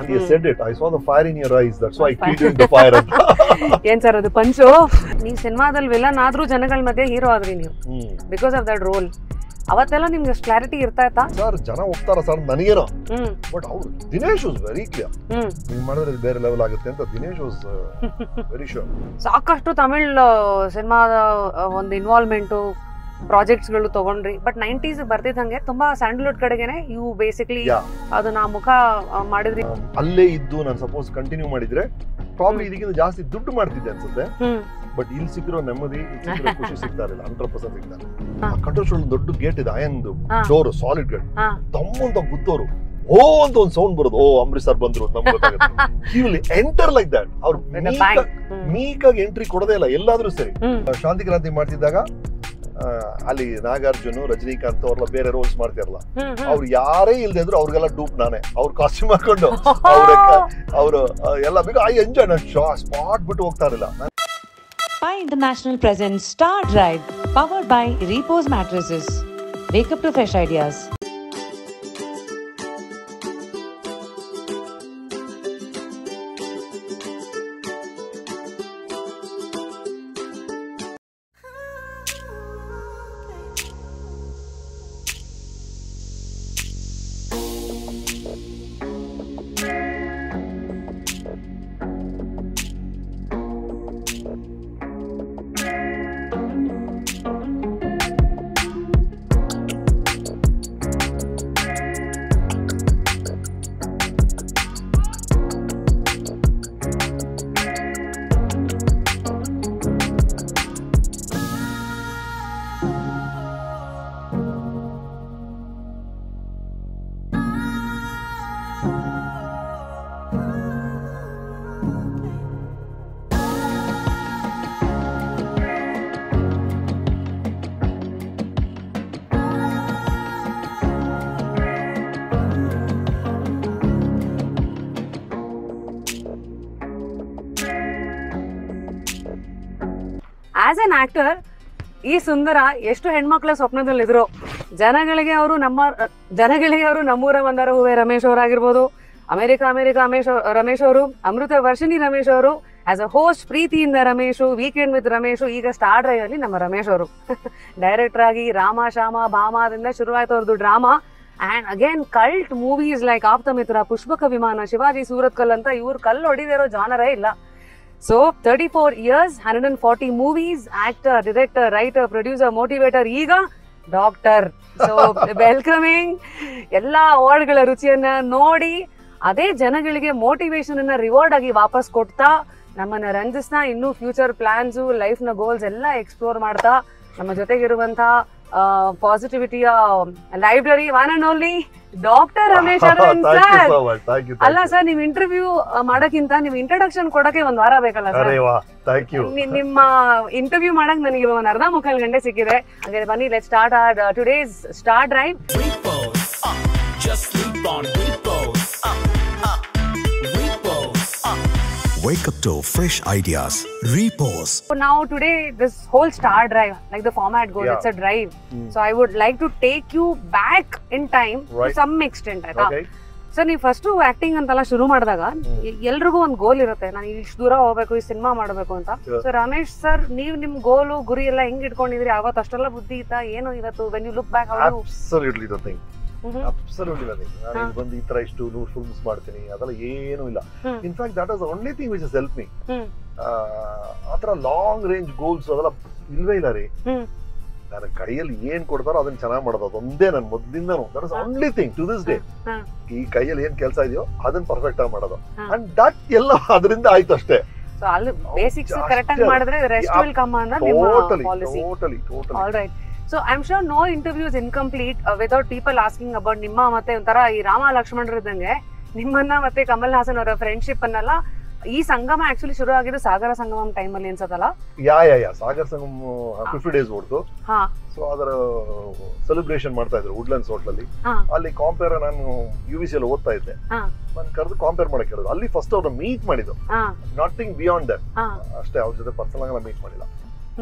And you said it. I saw the fire in your eyes. That's why I tweeted the fire. Yen sir, adu pancho. Nee cinema dal villain aadru janagal madhye hero aadri neevu. Because of that role. Avatella nimge clarity irta itta. Sir, jana hogtara sir nanigena. But how Dinesh was very clear. He madidre bare level agutte anta Dinesh was very sure. Saakashtu Tamil cinema one involvement projects galu tagondri, but 90s ಬರ್ತಿದ್ದಂಗೆ ತುಂಬಾ Sandalwood ಕಡೆಗೆನೆ you basically ಅದು ನಾ ಮುಖ ಮಾಡಿದ್ರಿ ಅಲ್ಲೇ ಇದ್ದು ನಾನು suppose continue ಮಾಡಿದ್ರೆ probably ಇದಕ್ಕಿಂತ ಜಾಸ್ತಿ ದುಡ್ಡು ಮಾಡ್ತಿದ್ದೆ ಅನ್ಸುತ್ತೆ. ಬಟ್ ಇಲ್ಲಿ ಸಿಕ್ಕಿರೋ ನೆಮ್ಮದಿ, ಇಲ್ಲಿ ಸಿಕ್ಕಿರೋ ಖುಷಿ ಸಿಗ್ತಾ ಇಲ್ಲ, 100% ಸಿಗ್ತಾ ಇಲ್ಲ. ಕಟೋಚ್ ಒಂದು ದೊಡ್ಡ ಗೇಟ್ ಇದೆ, ಅಯಂದು ಡೋರ್, ಸಾಲಿಡ್ ಗೇಟ್, ತಮ್ಮಂತ ಗುತ್ತೋರು ಓ ಅಂತ ಒಂದು ಸೌಂಡ್ ಬರೋದು, ಓ ಅಂಬರೀಶ್ ಸರ್ ಬಂದ್ರು ಅಂತ ನಮ್ಗೆ ಗೊತ್ತಾಗುತ್ತೆ. ಇಲ್ಲಿ ಎಂಟರ್ ಲೈಕ್ ದಟ್, ಅವ್ರು ಮೀಕಾಗಿ ಎಂಟ್ರಿ ಕೊಡೋದೇ ಇಲ್ಲ ಎಲ್ಲಾದ್ರೂ. ಸರಿ, ಶಾಂತಿ ಕ್ರಾಂತಿ ಮಾಡ್ತಿದ್ದಾಗ ಅಲ್ಲಿ ನಾಗಾರ್ಜುನ್, ರಜನಿಕಾಂತ್ ಅವ್ರೆಲ್ಲ ಬೇರೆ ರೋಲ್ಸ್ ಮಾಡ್ತಿರಲ್ಲ, ಅವ್ರು ಯಾರೇ ಇಲ್ದಿದ್ರು ಅವ್ರಿಗೆಲ್ಲ ಡೂಪ್ ನಾನೇ. ಅವ್ರ ಕಾಸ್ಟ್ಯೂಮ್ ಹಾಕೊಂಡು ಅವರು ಎಲ್ಲ ಬಿಕಾಸ್ ಐ ಎಂಜಾಯ್, ನಾನು ಸ್ಪಾಟ್ ಬಿಟ್ಟು ಹೋಗ್ತಾ ಇರಲಿಲ್ಲ. Pai International presents Star Drive, powered by Repos Mattresses. Wake up to fresh ideas. As an actor ಈ ಸುಂದರ ಎಷ್ಟು ಹೆಣ್ಮಕ್ಳ ಸ್ವಪ್ನದಲ್ಲಿದ್ರು. ಜನಗಳಿಗೆ ಅವರು ನಮ್ಮೂರ ಬಂದಾರ ಹೂವೆ ರಮೇಶ್ ಅವರಾಗಿರ್ಬೋದು, ಅಮೇರಿಕಾ ಅಮೇರಿಕಾ ರಮೇಶ್ ಅವರು, ಅಮೃತ ವರ್ಷಿಣಿ ರಮೇಶ್ ಅವರು, ಆಸ್ ಅ ಹೋಸ್ಟ್ ಪ್ರೀತಿಯಿಂದ ರಮೇಶು, ವೀಕೆಂಡ್ ವಿತ್ ರಮೇಶು, ಈಗ ಸ್ಟಾರ್ ಡ್ರೈವ್ ಅಲ್ಲಿ ನಮ್ಮ ರಮೇಶ್ ಅವರು ಡೈರೆಕ್ಟರ್ ಆಗಿ ರಾಮ ಶ್ಯಾಮ ಭಾಮದಿಂದ ಶುರುವಾಯ್ತು ಅವ್ರದ್ದು drama. And again cult movies like Aapta Mitra, Pushpaka ವಿಮಾನ, ಶಿವಾಜಿ ಸೂರತ್ಕಲ್ ಅಂತ ಇವ್ರು ಕಲ್ಲು ಹೊಡಿದಿರೋ ಜಾನರೇ ಇಲ್ಲ. So 34 years, 140 movies, actor, director, writer, producer, motivator, ega doctor. So welcoming ella award gala ruchiyanna nodi ade janagelige motivation anna reward agi vapas kotta namanna ranjisna innu future plans, life na goals ella explore marta namma jotege iruvanta positivity library one and only doctor Ramesh Aravind sir. ಅಲ್ಲ sir, ನಿಮ್ interview ಮಾಡೋಕ್ಕಿಂತ ನಿಮ್ introduction ಕೊಡಕ್ಕೆ ಒಂದ್ ವಾರ ಬೇಕಲ್ಲ sir. ನಿಮ್ಮ interview ಮಾಡಕ್ ನನಗೆ ಒಂದ್ 1/2 ಮುಕ್ಕಾಲು ಗಂಟೆ ಸಿಕ್ಕಿದೆ. ಹಾಗಾದ್ರೆ ಬನ್ನಿ, let's start our today's star drive. Wake up to fresh ideas. Repos. So now today this whole star drive, like the format goes, it's a drive. So I would like to take you back in time to some extent. Okay. So ನೀವು first acting ಅಂತೆಲ್ಲ ಶುರು ಮಾಡಿದಾಗ ಎಲ್ರಿಗೂ ಒಂದು ಗೋಲ್ ಇರುತ್ತೆ, ನಾನು ಇಷ್ಟು ದೂರ ಹೋಗ್ಬೇಕು, ಈ ಸಿನಿಮಾ ಮಾಡಬೇಕು ಅಂತ. ಸೊ ರಮೇಶ್ ಸರ್, ನೀವು ನಿಮ್ಮ ಗೋಲು ಗುರಿ ಎಲ್ಲ ಹೆಂಗ್ ಇಟ್ಕೊಂಡಿದ್ರಿ? ಅವತ್ತು ಅಷ್ಟೆಲ್ಲ ಬುದ್ಧಿ ಇತ್ತಾ ಏನು? ಇವತ್ತು when you look back, absolutely nothing. Absolutely nothing. ನಾನು ಇಲ್ಲಿ ಬಂದು ಈ ತರ ಇಷ್ಟು 100 ಫಿಲ್ಮ್ಸ್ ಮಾಡ್ತೀನಿ ಅದೆಲ್ಲ ಏನೂ ಇಲ್ಲ. In fact that was the only thing which has help me. ಆ ತರ ಲಾಂಗ್ ರೇಂಜ್ ಗೋಲ್ಸ್ ಅದೆಲ್ಲ ಇಲ್ವೇ ಇಲ್ಲ ರೀ. ನನ್ನ ಕೈಯಲ್ಲಿ ಏನ್ ಕೊಡ್ತಾರೋ ಅದನ್ನ ಚೆನ್ನಾಗಿ ಮಾಡೋದು, ಅದೊಂದೇ ನನ್ನ ಮೊದಲಿಂದನೂ. That was only thing to this day. ಈ ಕೈಯಲ್ಲಿ ಏನ್ ಕೆಲಸ ಇದೆಯೋ ಅದನ್ನ ಪರ್ಫೆಕ್ಟ್ ಆಗಿ ಮಾಡೋದು. ಅಂಡ್ ದಟ್ ಎಲ್ಲ ಅದರಿಂದ ಆಯ್ತು ಅಷ್ಟೇ. So all ಬೇಸಿಕ್ಸ್ ಕರೆಕ್ಟ್ ಆಗಿ ಮಾಡಿದ್ರೆ ರೆಸ್ಟ್ ವಿಲ್ ಕಮ್ ಅನ್ನೋ ನಿಮ್ಮ policy. Totally all right. So I'm sure no interview is incomplete without people asking about nimma matte ontara ee Rama Lakshmana idange nimmanna matte Kamal Hasan avara friendship annala ee sangama actually shuru agiddu Sagara Sangamam time alli ansatala. Yeah Sagara Sangam 50 days odu. So adara celebration ಮಾಡ್ತಾ ಇದ್ರು Woodlands hotel alli. Alli compare nanu UVC alli odta idde, ನಾನು ಕರೆದು compare ಮಾಡಕ್ಕೆ ಹೇಳಿದ್ರು. ಅಲ್ಲಿ first ಅವರನ್ನು meet ಮಾಡಿದ್ರು, nothing beyond that ಅಷ್ಟೇ. ಅವರ ಜೊತೆ ಪರ್ಸನಲ್ ಆಗಿ ನಾನು ಮೀಟ್ ಮಾಡಿಲ್ಲ.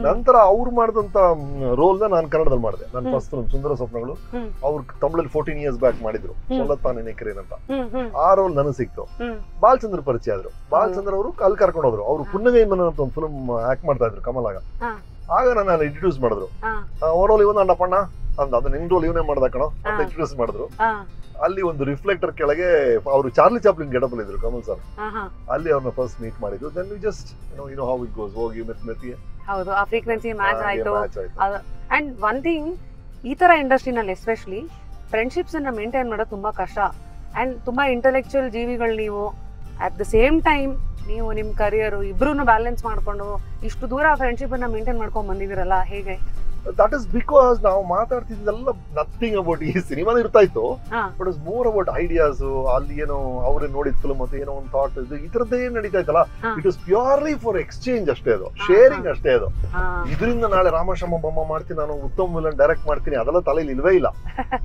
ನಂತರ ಅವ್ರು ಮಾಡಿದಂತ ರೋಲ್ ನಾನು ಕನ್ನಡದಲ್ಲಿ ಮಾಡಿದೆ. ನನ್ನ ಫಸ್ಟ್ ಸುಂದರ ಸ್ವಪ್ನಗಳು ಅವ್ರು ತಮಿಳಲ್ಲಿ 14 years ಬ್ಯಾಕ್ ಮಾಡಿದ್ರು ಸೊಲ್ಲತ್ತಾನೆ ನೆಕರೇನ್ ಅಂತ. ಆ ರೋಲ್ ನನಗೆ ಸಿಕ್ತು. ಬಾಲಚಂದ್ರ ಪರಿಚಯ ಆದ್ರು. ಬಾಲಚಂದ್ರ ಅವರು ಕಲ್ ಕರ್ಕೊಂಡು ಹೋದ್ರು. ಅವ್ರು ಪುಣ್ಯವೇಮನ ಅಂತ ಒಂದು ಫಿಲ್ಮ್ ಆಕ್ಟ್ ಮಾಡ್ತಾ ಇದ್ರು ಕಮಲ್ ಆಗ. ಆಗ ನಾನು ಇಂಟ್ರೊಡ್ಯೂಸ್ ಮಾಡಿದ್ರು. ಓರೋಲ್ ಇವನ್ ಅಣ್ಣಪ್ಪಣ್ಣ ಅಂದ ಅದು ನಿನ್ ರೋಲ್ ಇವನೇ ಮಾಡ್ದ ಕಣೋ ಅಂತ ಇಂಟ್ರೊಡ್ಯೂಸ್ ಮಾಡಿದ್ರು. ಅಲ್ಲಿ ಒಂದು ರಿಫ್ಲೆಕ್ಟರ್ ಕೆಳಗೆ ಅವರು ಚಾರ್ಲಿ ಚಾಪ್ಲಿನ್ ಗೆಟಪ್ ಅಲ್ಲಿ ಇದ್ರು ಕಮಲ್ ಸರ್. ಅಲ್ಲಿ ಅವ್ರನ್ನ ಫಸ್ಟ್ ಮೀಟ್ ಮಾಡಿದ್ರು. Then we just you know how it goes ಹೋಗಿ ಮೆತ್ತಿ. ಹೌದು, ಆ ಫ್ರೀಕ್ವೆನ್ಸಿ ಮ್ಯಾಚ್ ಆಯ್ತು. ಅಂಡ್ ಒನ್ ಥಿಂಗ್, ಈ ತರ ಇಂಡಸ್ಟ್ರಿನಲ್ಲಿ ಎಸ್ಪೆಷಲಿ ಫ್ರೆಂಡ್ಶಿಪ್ಸ್ ಅನ್ನ ಮೇಂಟೈನ್ ಮಾಡೋದು ತುಂಬಾ ಕಷ್ಟ. ಅಂಡ್ ತುಂಬಾ ಇಂಟೆಲೆಕ್ಚುಯಲ್ ಜೀವಿಗಳು ನೀವು. ಅಟ್ ದ ಸೇಮ್ ಟೈಮ್ ನೀವು ನಿಮ್ ಕರಿಯರ್ ಇಬ್ರು ಬ್ಯಾಲೆನ್ಸ್ ಮಾಡ್ಕೊಂಡು ಇಷ್ಟು ದೂರ ಫ್ರೆಂಡ್ಶಿಪ್ ಅನ್ನ ಮೇಂಟೈನ್ ಮಾಡ್ಕೊಂಡ್ ಬಂದಿದಿರಲ್ಲ, ಹೇಗೆ? That is because ನಾವು ಮಾತಾಡ್ತಿದ್ದೆಲ್ಲ ನಥಿಂಗ್ ಅಬೌಟ್ ಈ ಸಿನಿಮಾನ ಇರ್ತಾ ಇತ್ತು. But is more about ideas. ಅಲ್ಲಿ ಏನೋ ಅವ್ರೇ ನೋಡಿದ ಫಿಲ್ಮ್ ಮತ್ತೆ ಏನೋ ಒಂದು ಥಾಟ್ ಇದು ಈ ಥರದ್ದೇ ನಡೀತಾ ಇತ್ತಲ್ಲ. It is purely for exchange ಅಷ್ಟೇ, ಅದು ಶೇರಿಂಗ್ ಅಷ್ಟೇ. ಅದು ಇದರಿಂದ ನಾಳೆ ರಾಮಶಮ್ಮ ಬೊಮ್ಮ ಮಾಡ್ತೀನಿ, ನಾನು ಉತ್ತಮ ವಿಲನ್ ಡೈರೆಕ್ಟ್ ಮಾಡ್ತೀನಿ ಅದೆಲ್ಲ ತಲೆಯಲ್ಲಿ ಇಲ್ವೇ ಇಲ್ಲ.